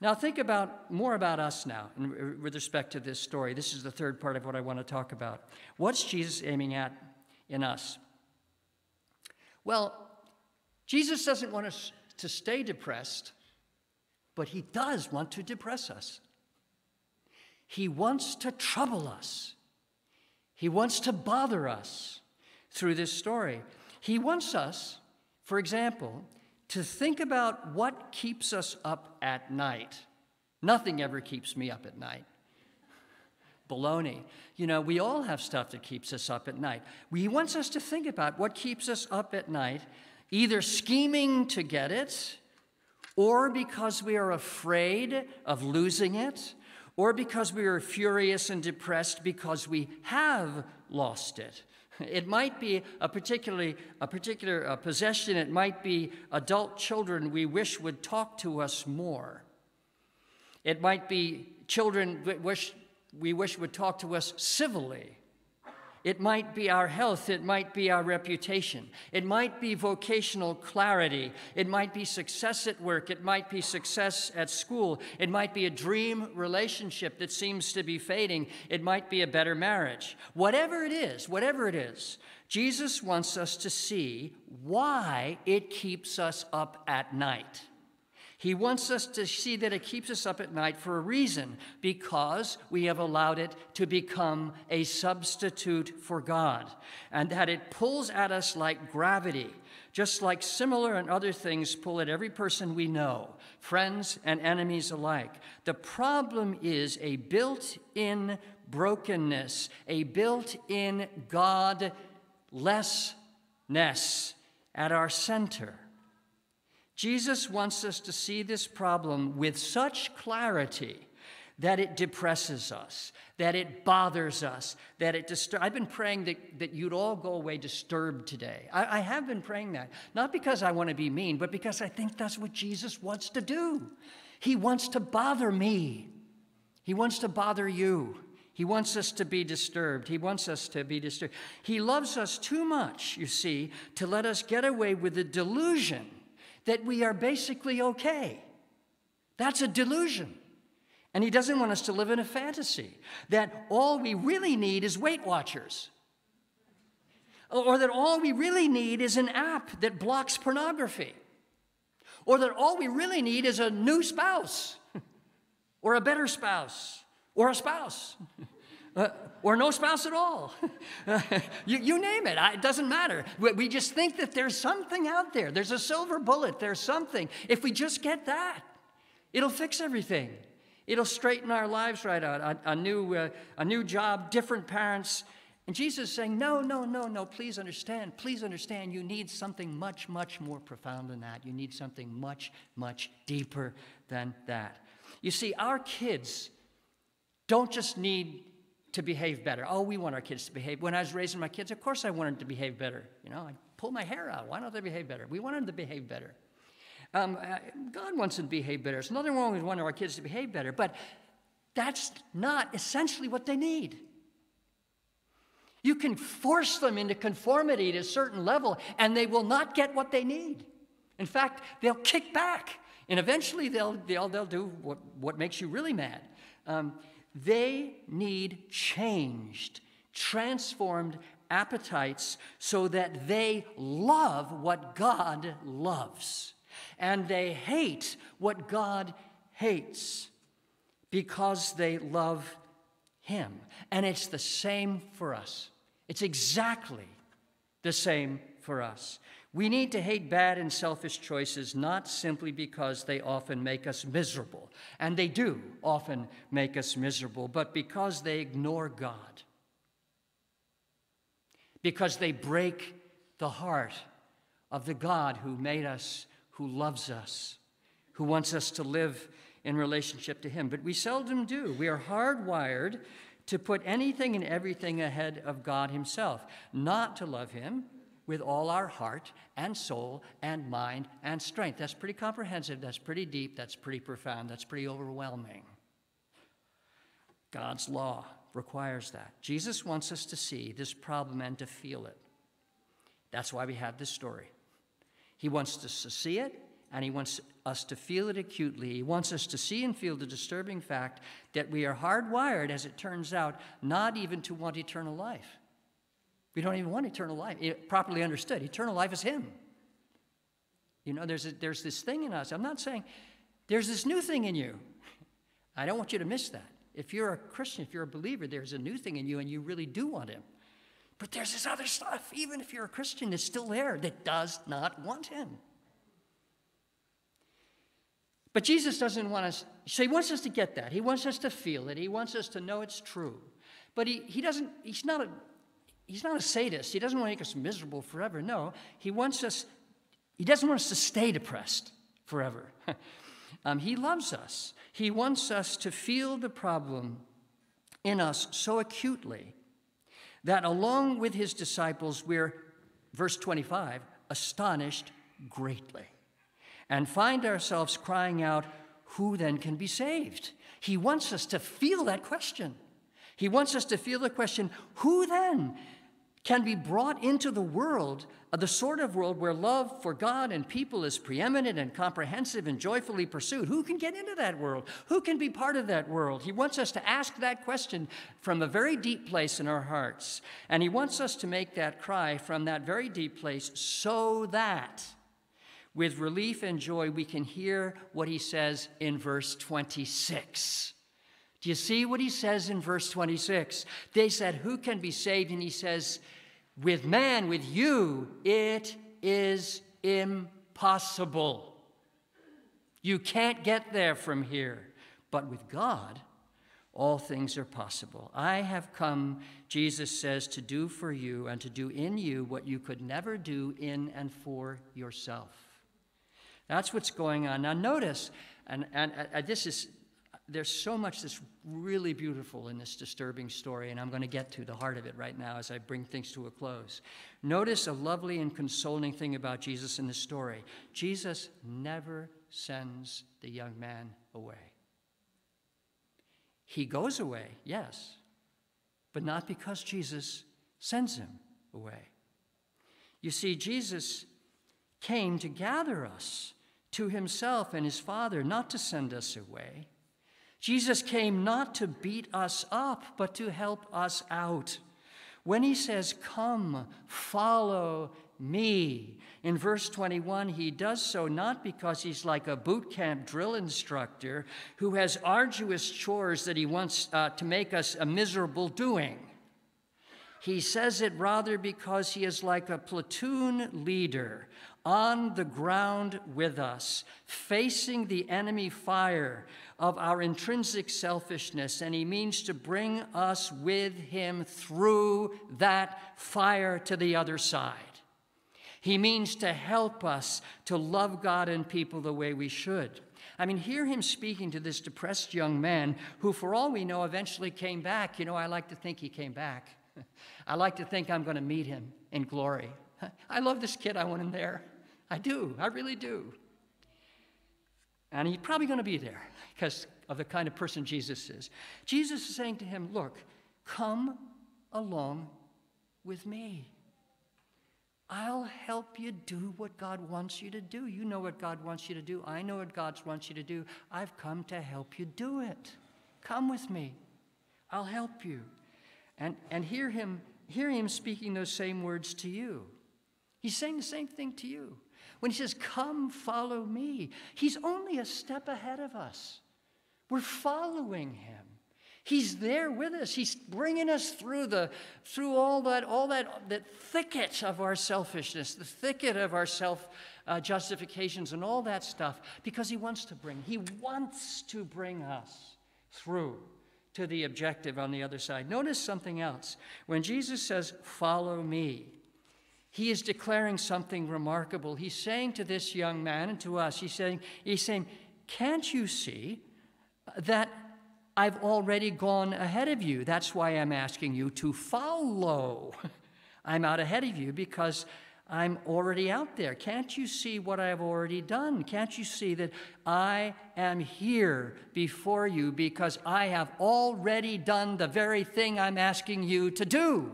Now think about more about us now in, with respect to this story. This is the third part of what I want to talk about. What's Jesus aiming at in us? Well, Jesus doesn't want us to stay depressed, but he does want to depress us. He wants to trouble us. He wants to bother us through this story. He wants us, for example, to think about what keeps us up at night. Nothing ever keeps me up at night. Baloney. You know, we all have stuff that keeps us up at night. He wants us to think about what keeps us up at night, either scheming to get it, or because we are afraid of losing it, or because we are furious and depressed because we have lost it. It might be a, particularly, a particular a possession. It might be adult children we wish would talk to us more. It might be children we wish, we wish would talk to us civilly. It might be our health. It might be our reputation. It might be vocational clarity. It might be success at work. It might be success at school. It might be a dream relationship that seems to be fading. It might be a better marriage. Whatever it is, whatever it is, Jesus wants us to see why it keeps us up at night. He wants us to see that it keeps us up at night for a reason, because we have allowed it to become a substitute for God, and that it pulls at us like gravity, just like similar and other things pull at every person we know, friends and enemies alike. The problem is a built-in brokenness, a built-in godlessness at our center. Jesus wants us to see this problem with such clarity that it depresses us, that it bothers us, that it disturbs. I've been praying that, that you'd all go away disturbed today. I, I have been praying that, not because I want to be mean, but because I think that's what Jesus wants to do. He wants to bother me. He wants to bother you. He wants us to be disturbed. He wants us to be disturbed. He loves us too much, you see, to let us get away with the delusion that we are basically okay. That's a delusion. And he doesn't want us to live in a fantasy that all we really need is Weight Watchers, or that all we really need is an app that blocks pornography, or that all we really need is a new spouse, or a better spouse, or a spouse. Uh, or no spouse at all. you, you name it, I, it doesn't matter. We, we just think that there's something out there. There's a silver bullet, there's something. If we just get that, it'll fix everything. It'll straighten our lives right out. A, a, new, uh, a new job, different parents. And Jesus is saying, no, no, no, no, please understand. Please understand, you need something much, much more profound than that. You need something much, much deeper than that. You see, our kids don't just need to behave better. Oh, we want our kids to behave. When I was raising my kids, of course I wanted them to behave better. You know, I pull my hair out. Why don't they behave better? We want them to behave better. Um, God wants them to behave better. It's nothing wrong with wanting our kids to behave better, but that's not essentially what they need. You can force them into conformity to a certain level, and they will not get what they need. In fact, they'll kick back, and eventually they'll, they'll, they'll do what, what makes you really mad. Um, They need changed, transformed appetites so that they love what God loves and they hate what God hates because they love Him. And it's the same for us. It's exactly the same for us. We need to hate bad and selfish choices, not simply because they often make us miserable, and they do often make us miserable, but because they ignore God, because they break the heart of the God who made us, who loves us, who wants us to live in relationship to Him. But we seldom do. We are hardwired to put anything and everything ahead of God Himself, not to love Him with all our heart and soul and mind and strength. That's pretty comprehensive, that's pretty deep, that's pretty profound, that's pretty overwhelming. God's law requires that. Jesus wants us to see this problem and to feel it. That's why we have this story. He wants us to see it, and he wants us to feel it acutely. He wants us to see and feel the disturbing fact that we are hardwired, as it turns out, not even to want eternal life. We don't even want eternal life. It, properly understood, eternal life is him. You know, there's, a, there's this thing in us. I'm not saying there's this new thing in you. I don't want you to miss that. If you're a Christian, if you're a believer, there's a new thing in you, and you really do want him. But there's this other stuff, even if you're a Christian, that's still there, that does not want him. But Jesus doesn't want us, so he wants us to get that. He wants us to feel it. He wants us to know it's true. But he, he doesn't, he's not, a, he's not a sadist. He doesn't want to make us miserable forever. No, he wants us, he doesn't want us to stay depressed forever. um, he loves us. He wants us to feel the problem in us so acutely that along with his disciples, we're, verse twenty-five, astonished greatly, and find ourselves crying out, who then can be saved? He wants us to feel that question. He wants us to feel the question, who then can be brought into the world, the sort of world where love for God and people is preeminent and comprehensive and joyfully pursued? Who can get into that world? Who can be part of that world? He wants us to ask that question from a very deep place in our hearts. And he wants us to make that cry from that very deep place so that with relief and joy, we can hear what he says in verse twenty-six. Do you see what he says in verse twenty-six? They said, who can be saved? And he says, with man, with you, it is impossible. You can't get there from here. But with God, all things are possible. I have come, Jesus says, to do for you and to do in you what you could never do in and for yourself. That's what's going on. Now notice, and, and, and this is, there's so much that's really beautiful in this disturbing story, and I'm going to get to the heart of it right now as I bring things to a close. Notice a lovely and consoling thing about Jesus in this story. Jesus never sends the young man away. He goes away, yes, but not because Jesus sends him away. You see, Jesus came to gather us to himself and his Father, not to send us away. Jesus came not to beat us up, but to help us out. When he says, come, follow me, in verse twenty-one, he does so not because he's like a boot camp drill instructor who has arduous chores that he wants uh, to make us a miserable doing. He says it rather because he is like a platoon leader on the ground with us, facing the enemy fire of our intrinsic selfishness, and he means to bring us with him through that fire to the other side. He means to help us to love God and people the way we should. I mean, hear him speaking to this depressed young man who, for all we know, eventually came back. You know, I like to think he came back. I like to think I'm going to meet him in glory. I love this kid. I want him there. I do. I really do. And he's probably going to be there because of the kind of person Jesus is. Jesus is saying to him, look, come along with me. I'll help you do what God wants you to do. You know what God wants you to do. I know what God wants you to do. I've come to help you do it. Come with me. I'll help you. And, and hear him, hear him speaking those same words to you. He's saying the same thing to you. When he says, come, follow me, he's only a step ahead of us. We're following him. He's there with us. He's bringing us through, the, through all, that, all that, that thicket of our selfishness, the thicket of our self-justifications and all that stuff, because he wants to bring, he wants to bring us through to the objective on the other side. Notice something else. When Jesus says, follow me, he is declaring something remarkable. He's saying to this young man and to us, he's saying, he's saying, can't you see that I've already gone ahead of you? That's why I'm asking you to follow. I'm out ahead of you because I'm already out there. Can't you see what I've already done? Can't you see that I am here before you because I have already done the very thing I'm asking you to do?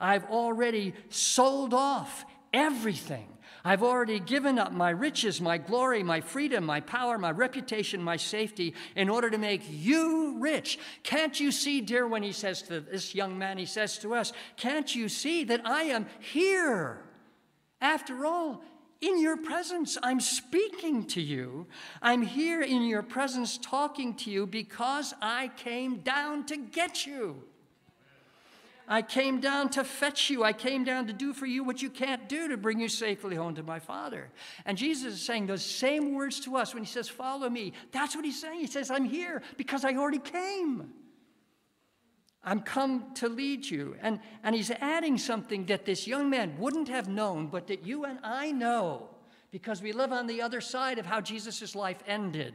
I've already sold off everything. I've already given up my riches, my glory, my freedom, my power, my reputation, my safety in order to make you rich. Can't you see, dear, when he says to this young man, he says to us, can't you see that I am here? After all, in your presence, I'm speaking to you. I'm here in your presence talking to you because I came down to get you. I came down to fetch you. I came down to do for you what you can't do, to bring you safely home to my Father. And Jesus is saying those same words to us when he says, follow me. That's what he's saying. He says, I'm here because I already came. I'm come to lead you. And, and he's adding something that this young man wouldn't have known, but that you and I know, because we live on the other side of how Jesus' life ended.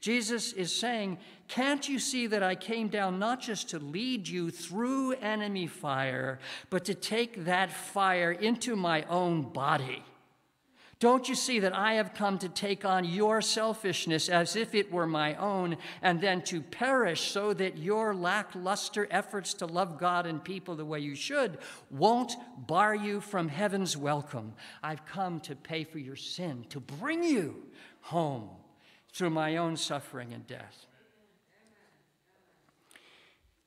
Jesus is saying, can't you see that I came down not just to lead you through enemy fire, but to take that fire into my own body? Don't you see that I have come to take on your selfishness as if it were my own, and then to perish so that your lackluster efforts to love God and people the way you should won't bar you from heaven's welcome? I've come to pay for your sin, to bring you home through my own suffering and death.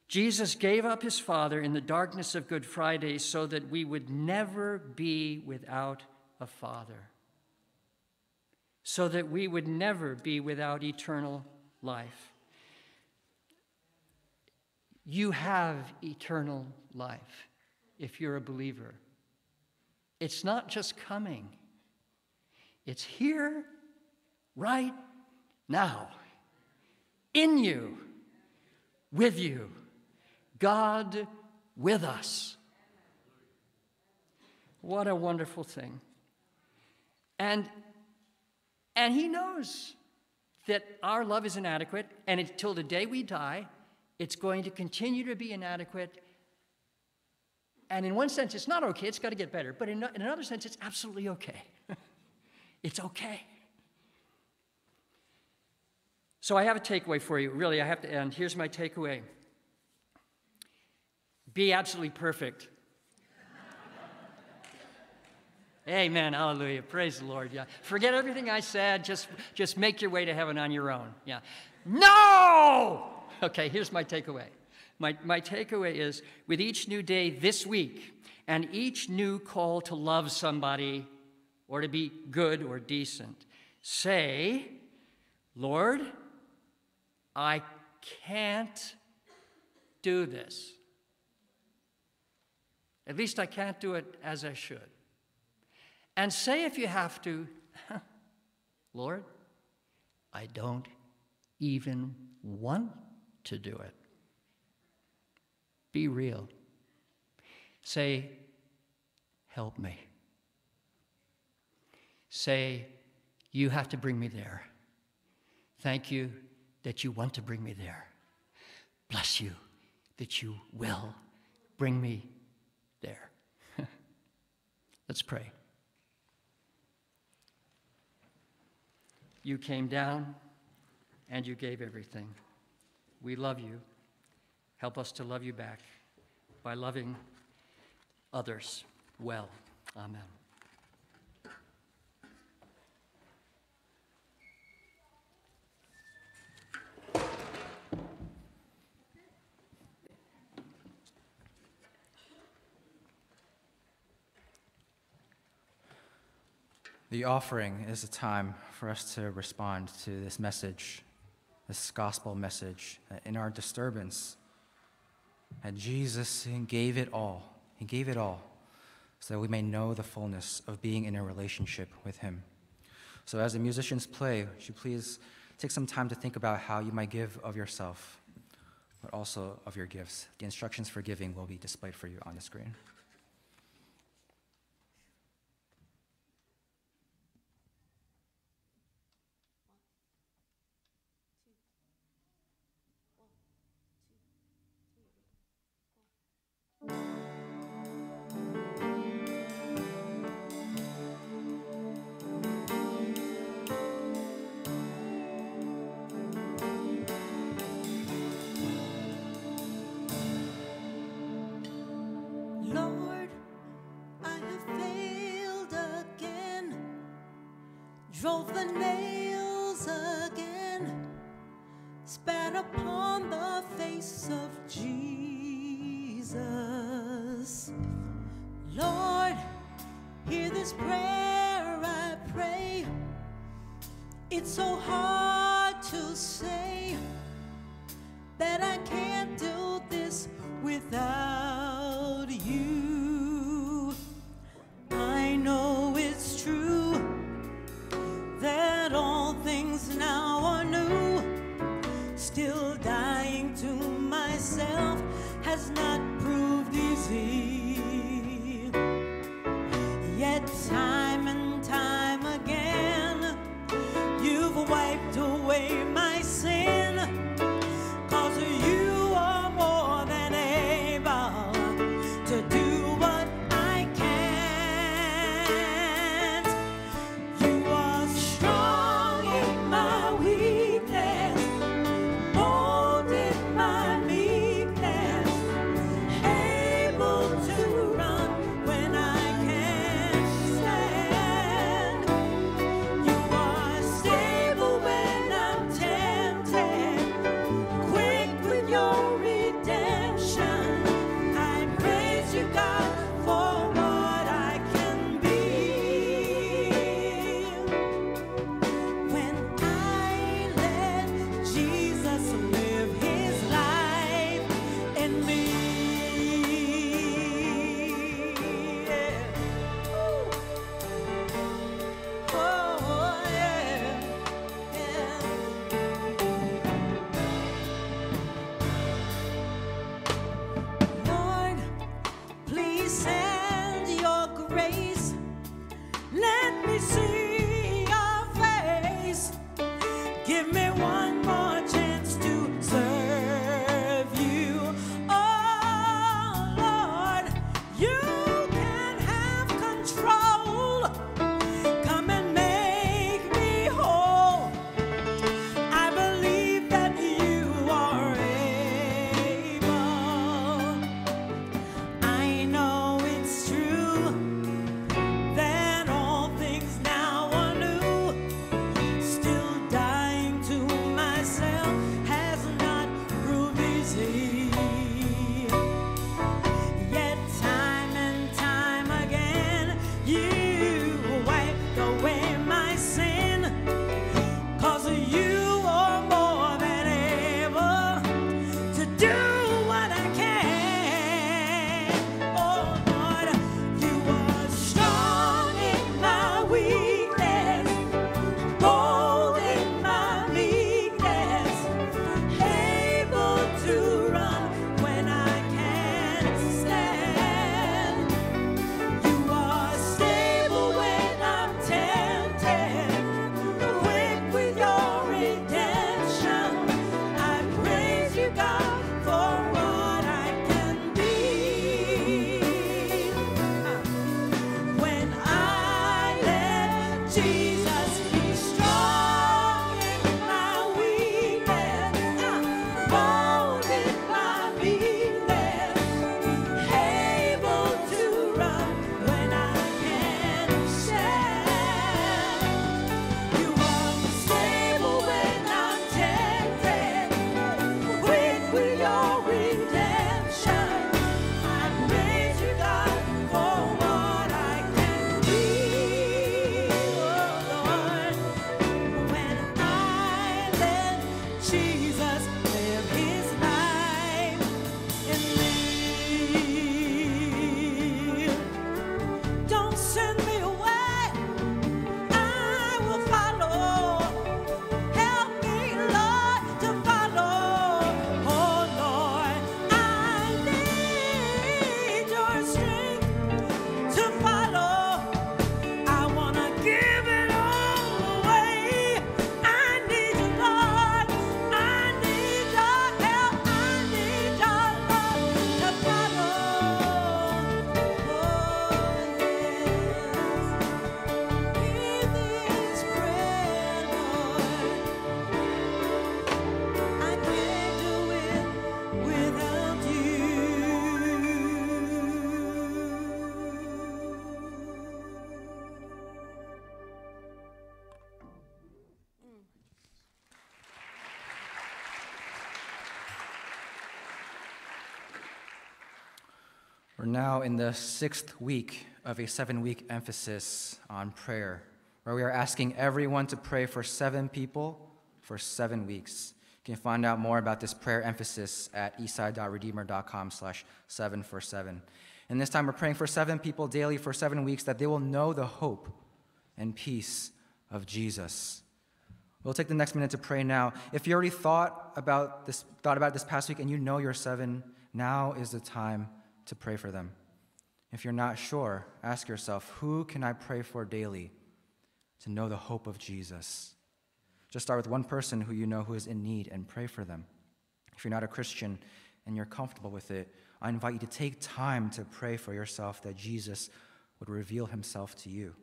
Jesus gave up his Father in the darkness of Good Friday so that we would never be without a Father, so that we would never be without eternal life. You have eternal life if you're a believer. It's not just coming. It's here, right now, in you, with you, God with us. What a wonderful thing. And And he knows that our love is inadequate, and until the day we die, it's going to continue to be inadequate. And in one sense, it's not okay, it's got to get better. But in, in another sense, it's absolutely okay. It's okay. So I have a takeaway for you. Really, I have to end. Here's my takeaway. Be absolutely perfect. Amen, hallelujah, praise the Lord, yeah. Forget everything I said, just, just make your way to heaven on your own, yeah. No! Okay, here's my takeaway. My, my takeaway is, with each new day this week, and each new call to love somebody, or to be good or decent, say, Lord, I can't do this. At least I can't do it as I should. And say, if you have to, Lord, I don't even want to do it. Be real. Say, help me. Say, you have to bring me there. Thank you that you want to bring me there. Bless you that you will bring me there. Let's pray. You came down, and you gave everything. We love you. Help us to love you back by loving others well. Amen. The offering is a time for us to respond to this message, this gospel message. In our disturbance, and Jesus gave it all. He gave it all so that we may know the fullness of being in a relationship with him. So as the musicians play, would you please take some time to think about how you might give of yourself, but also of your gifts. The instructions for giving will be displayed for you on the screen. drove the nails again, spat upon the face of Jesus. Lord, hear this prayer I pray. It's so hard to say that I can't do this without you. I know it's true that all things now are new. Still dying to myself has not proved easy. Yet time and time again, you've wiped away my sin. We're now in the sixth week of a seven-week emphasis on prayer, where we are asking everyone to pray for seven people for seven weeks. You can find out more about this prayer emphasis at eastside dot redeemer dot com slash seven for seven. And this time we're praying for seven people daily for seven weeks that they will know the hope and peace of Jesus. We'll take the next minute to pray now. If you already thought about this, thought about this past week and you know your seven, now is the time to pray for them. If you're not sure, ask yourself, who can I pray for daily to know the hope of Jesus? Just start with one person who you know who is in need and pray for them. If you're not a Christian and you're comfortable with it, I invite you to take time to pray for yourself that Jesus would reveal himself to you.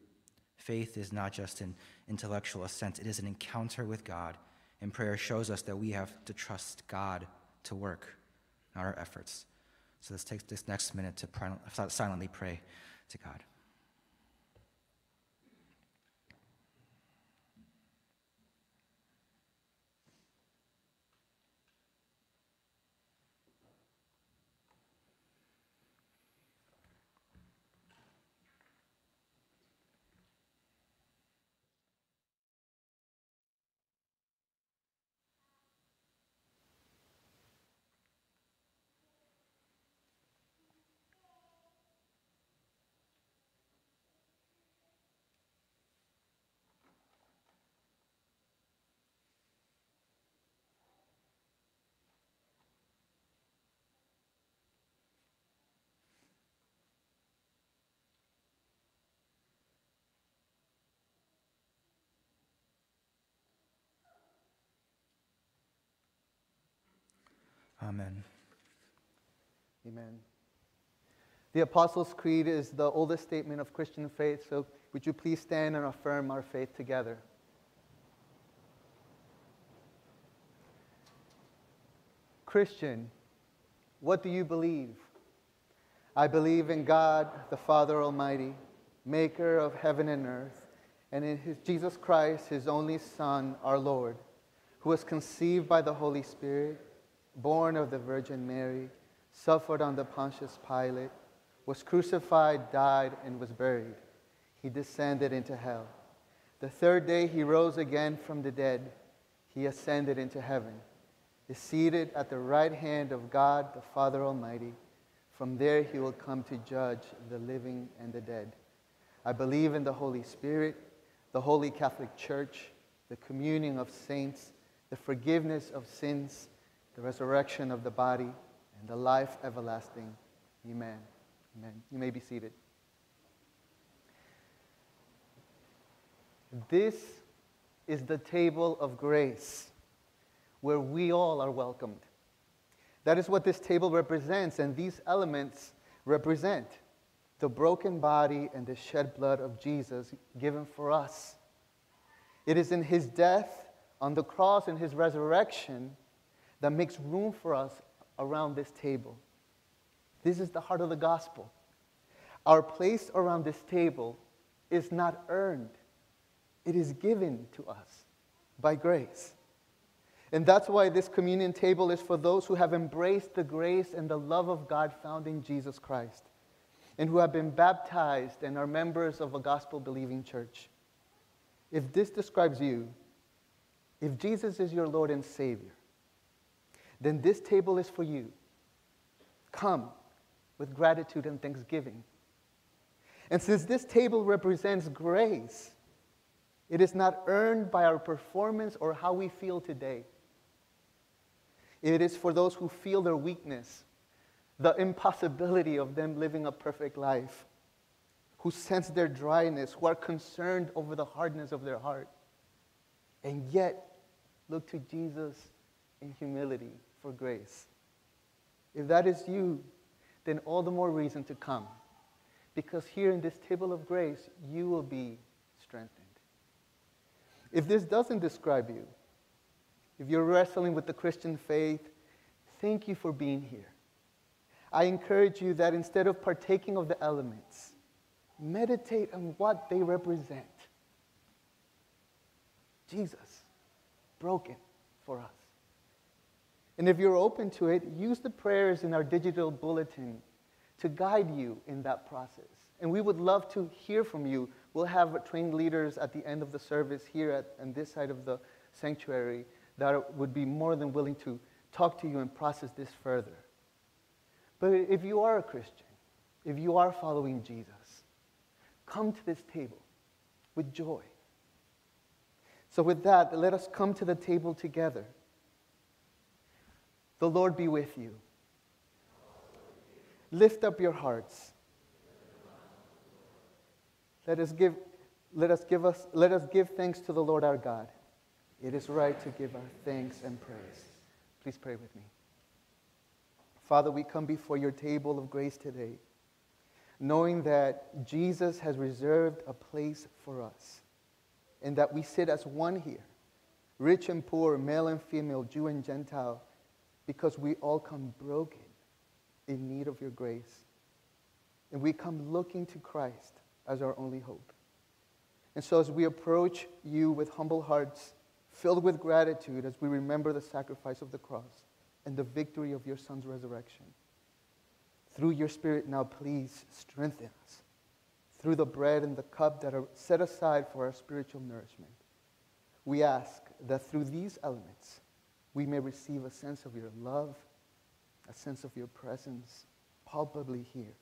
Faith is not just an intellectual assent, it is an encounter with God, and prayer shows us that we have to trust God to work, not our efforts. So let's take this next minute to pr- silently pray to God. Amen. Amen. The Apostles' Creed is the oldest statement of Christian faith, so would you please stand and affirm our faith together? Christian, what do you believe? I believe in God, the Father Almighty, maker of heaven and earth, and in his Jesus Christ, his only Son, our Lord, who was conceived by the Holy Spirit, born of the Virgin Mary, suffered under Pontius Pilate, was crucified, died, and was buried. He descended into hell. The third day he rose again from the dead. He ascended into heaven, is seated at the right hand of God, the Father Almighty. From there he will come to judge the living and the dead. I believe in the Holy Spirit, the Holy Catholic Church, the communion of saints, the forgiveness of sins, the resurrection of the body, and the life everlasting. Amen. Amen. You may be seated. This is the table of grace where we all are welcomed. That is what this table represents, and these elements represent the broken body and the shed blood of Jesus given for us. It is in his death on the cross and his resurrection that makes room for us around this table. This is the heart of the gospel. Our place around this table is not earned. It is given to us by grace. And that's why this communion table is for those who have embraced the grace and the love of God found in Jesus Christ, and who have been baptized and are members of a gospel-believing church. If this describes you, if Jesus is your Lord and Savior, then this table is for you. Come with gratitude and thanksgiving. And since this table represents grace, it is not earned by our performance or how we feel today. It is for those who feel their weakness, the impossibility of them living a perfect life, who sense their dryness, who are concerned over the hardness of their heart, and yet look to Jesus in humility for grace. If that is you, then all the more reason to come, because here in this table of grace, you will be strengthened. If this doesn't describe you, if you're wrestling with the Christian faith, thank you for being here. I encourage you that instead of partaking of the elements, meditate on what they represent. Jesus, broken for us. And if you're open to it, use the prayers in our digital bulletin to guide you in that process. And we would love to hear from you. We'll have trained leaders at the end of the service here at, on this side of the sanctuary that would be more than willing to talk to you and process this further. But if you are a Christian, if you are following Jesus, come to this table with joy. So with that, let us come to the table together. The Lord be with you. Lift up your hearts. Let us give, let us give us, let us give thanks to the Lord our God. It is right to give our thanks and praise. Please pray with me. Father, we come before your table of grace today, knowing that Jesus has reserved a place for us, and that we sit as one here, rich and poor, male and female, Jew and Gentile, because we all come broken in need of your grace. And we come looking to Christ as our only hope. And so as we approach you with humble hearts, filled with gratitude as we remember the sacrifice of the cross and the victory of your Son's resurrection, through your Spirit now please strengthen us, through the bread and the cup that are set aside for our spiritual nourishment. We ask that through these elements we may receive a sense of your love, a sense of your presence palpably here.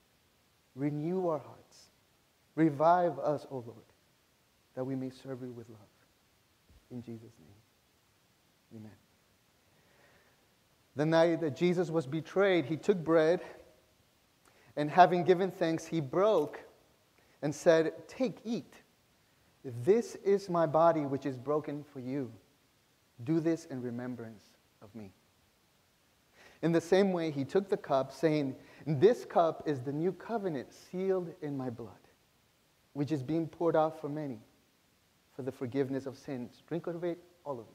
Renew our hearts. Revive us, O Lord, that we may serve you with love. In Jesus' name, amen. The night that Jesus was betrayed, he took bread, and having given thanks, he broke and said, "Take, eat. This is my body, which is broken for you. Do this in remembrance of me." In the same way, he took the cup, saying, "This cup is the new covenant sealed in my blood, which is being poured out for many for the forgiveness of sins. Drink of it, all of you."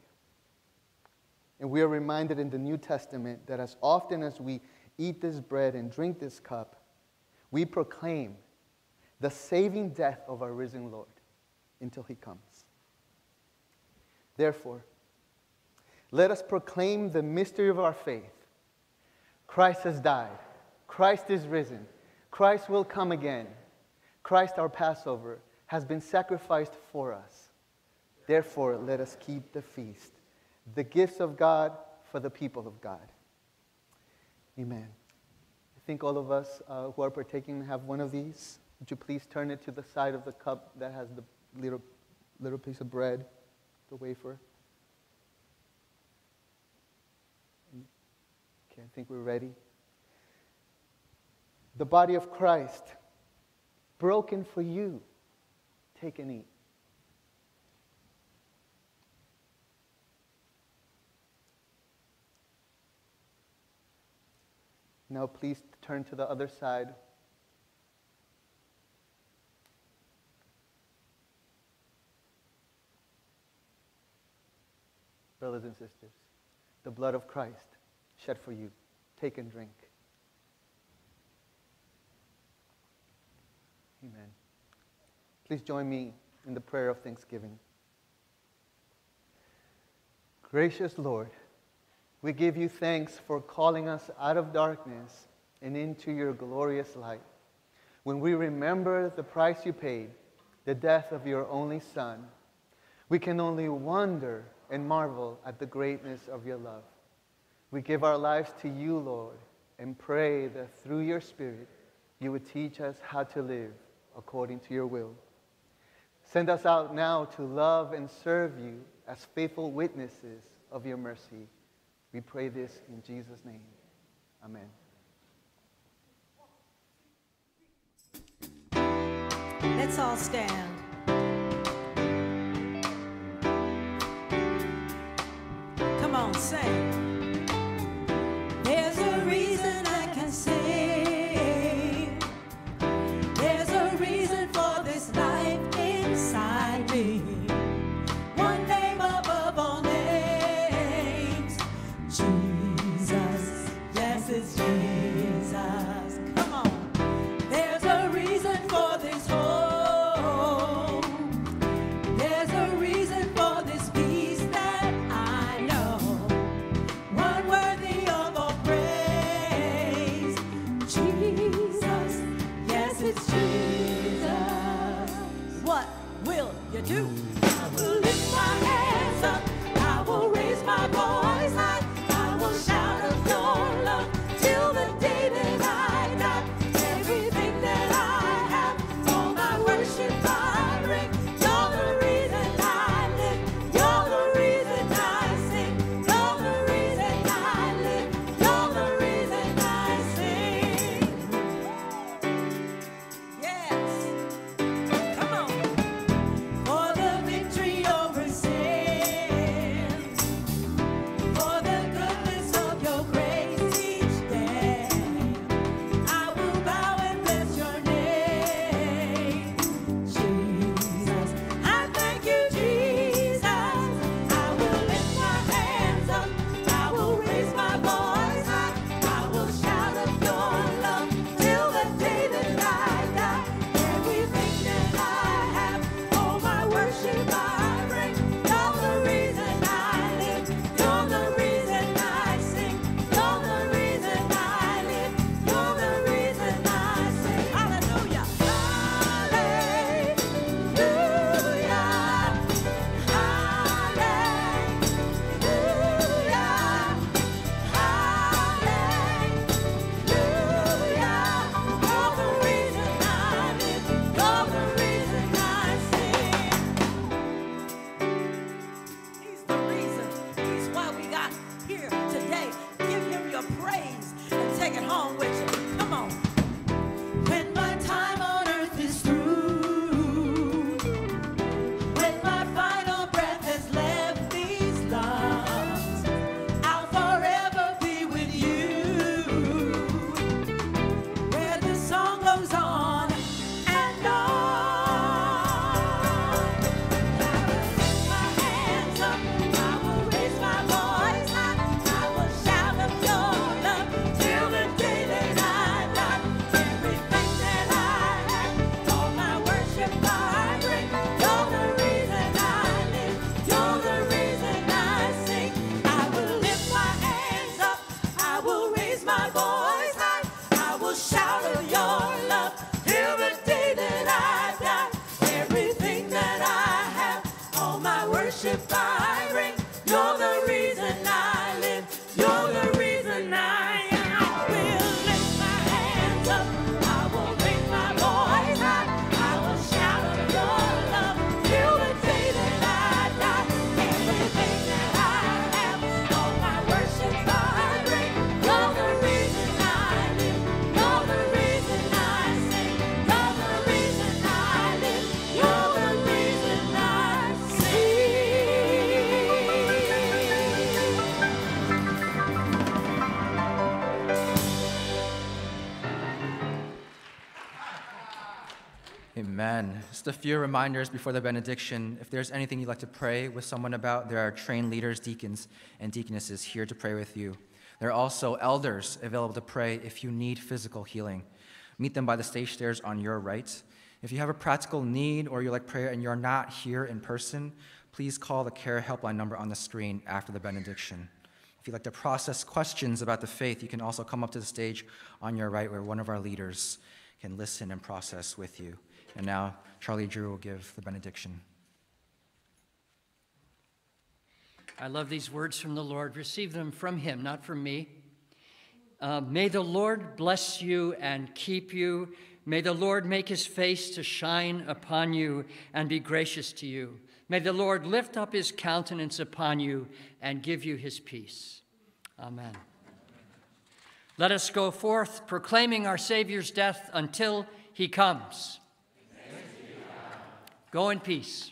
And we are reminded in the New Testament that as often as we eat this bread and drink this cup, we proclaim the saving death of our risen Lord until he comes. Therefore, let us proclaim the mystery of our faith. Christ has died. Christ is risen. Christ will come again. Christ, our Passover, has been sacrificed for us. Therefore, let us keep the feast, the gifts of God for the people of God. Amen. I think all of us uh, who are partaking have one of these. Would you please turn it to the side of the cup that has the little, little piece of bread, the wafer? Okay, I think we're ready. The body of Christ, broken for you, take and eat. Now please turn to the other side. Brothers and sisters, the blood of Christ shed for you, take and drink. Amen. Please join me in the prayer of thanksgiving. Gracious Lord, we give you thanks for calling us out of darkness and into your glorious light. When we remember the price you paid, the death of your only Son, we can only wonder and marvel at the greatness of your love. We give our lives to you, Lord, and pray that through your Spirit you would teach us how to live according to your will. Send us out now to love and serve you as faithful witnesses of your mercy. We pray this in Jesus' name. Amen. Let's all stand. Come on, sing. There's a reason I can sing. do. I will lift my hands up, I will raise my voice high, I will shout of your love till the day that I die. Everything that I have, all my worship I bring. You're the reason I live, you're the reason I sing, you're the reason I live, you're the reason I sing. Yes, come on. For the victory over sin, for the goodness of your grace each day, I will bow and bless your name, Jesus. I thank you, Jesus. I will lift my hands up, I will raise my voice high, I will shout of your love till the day that I die. Everything that I have, all my worship I bring. You're the reason I live, you're the reason I sing, you're the reason I live, you're the reason I sing. Hallelujah. Hallelujah. Hallelujah. Hallelujah. You're the reason I live, you're the reason I sing. He's the reason, he's why we got here today. Give him your praise and take it home with you. Come on. When my time on earth is through, when my final breath has left these lungs, I'll forever be with you. Where the song goes on and on. My hands up, I will raise my voice high, I will shout of your love till the day that I die. Everything that I have, all my worship I bring. You're the reason I live, you're the reason I sing. I will lift my hands up, I will raise my voice high, I will shout of your love till the day that I die. Everything that I have, all my worship I bring. You're the reason I live. You're the reason I am. I will lift my hands up. I will raise my voice high. I will shout of your love till the day that I die. Everything that I have, all my worship I bring. You're the reason I live. You're the reason I sing. You're the reason I live. You're the reason I sing. Amen. Just a few reminders before the benediction. If there's anything you'd like to pray with someone about, there are trained leaders, deacons, and deaconesses here to pray with you. There are also elders available to pray if you need physical healing. Meet them by the stage stairs on your right. If you have a practical need or you like prayer and you're not here in person, please call the care helpline number on the screen after the benediction. If you'd like to process questions about the faith, you can also come up to the stage on your right where one of our leaders can listen and process with you. And now Charlie Drew will give the benediction. I love these words from the Lord. Receive them from him, not from me. Uh, May the Lord bless you and keep you. May the Lord make his face to shine upon you and be gracious to you. May the Lord lift up his countenance upon you and give you his peace. Amen. Let us go forth proclaiming our Savior's death until he comes. Go in peace.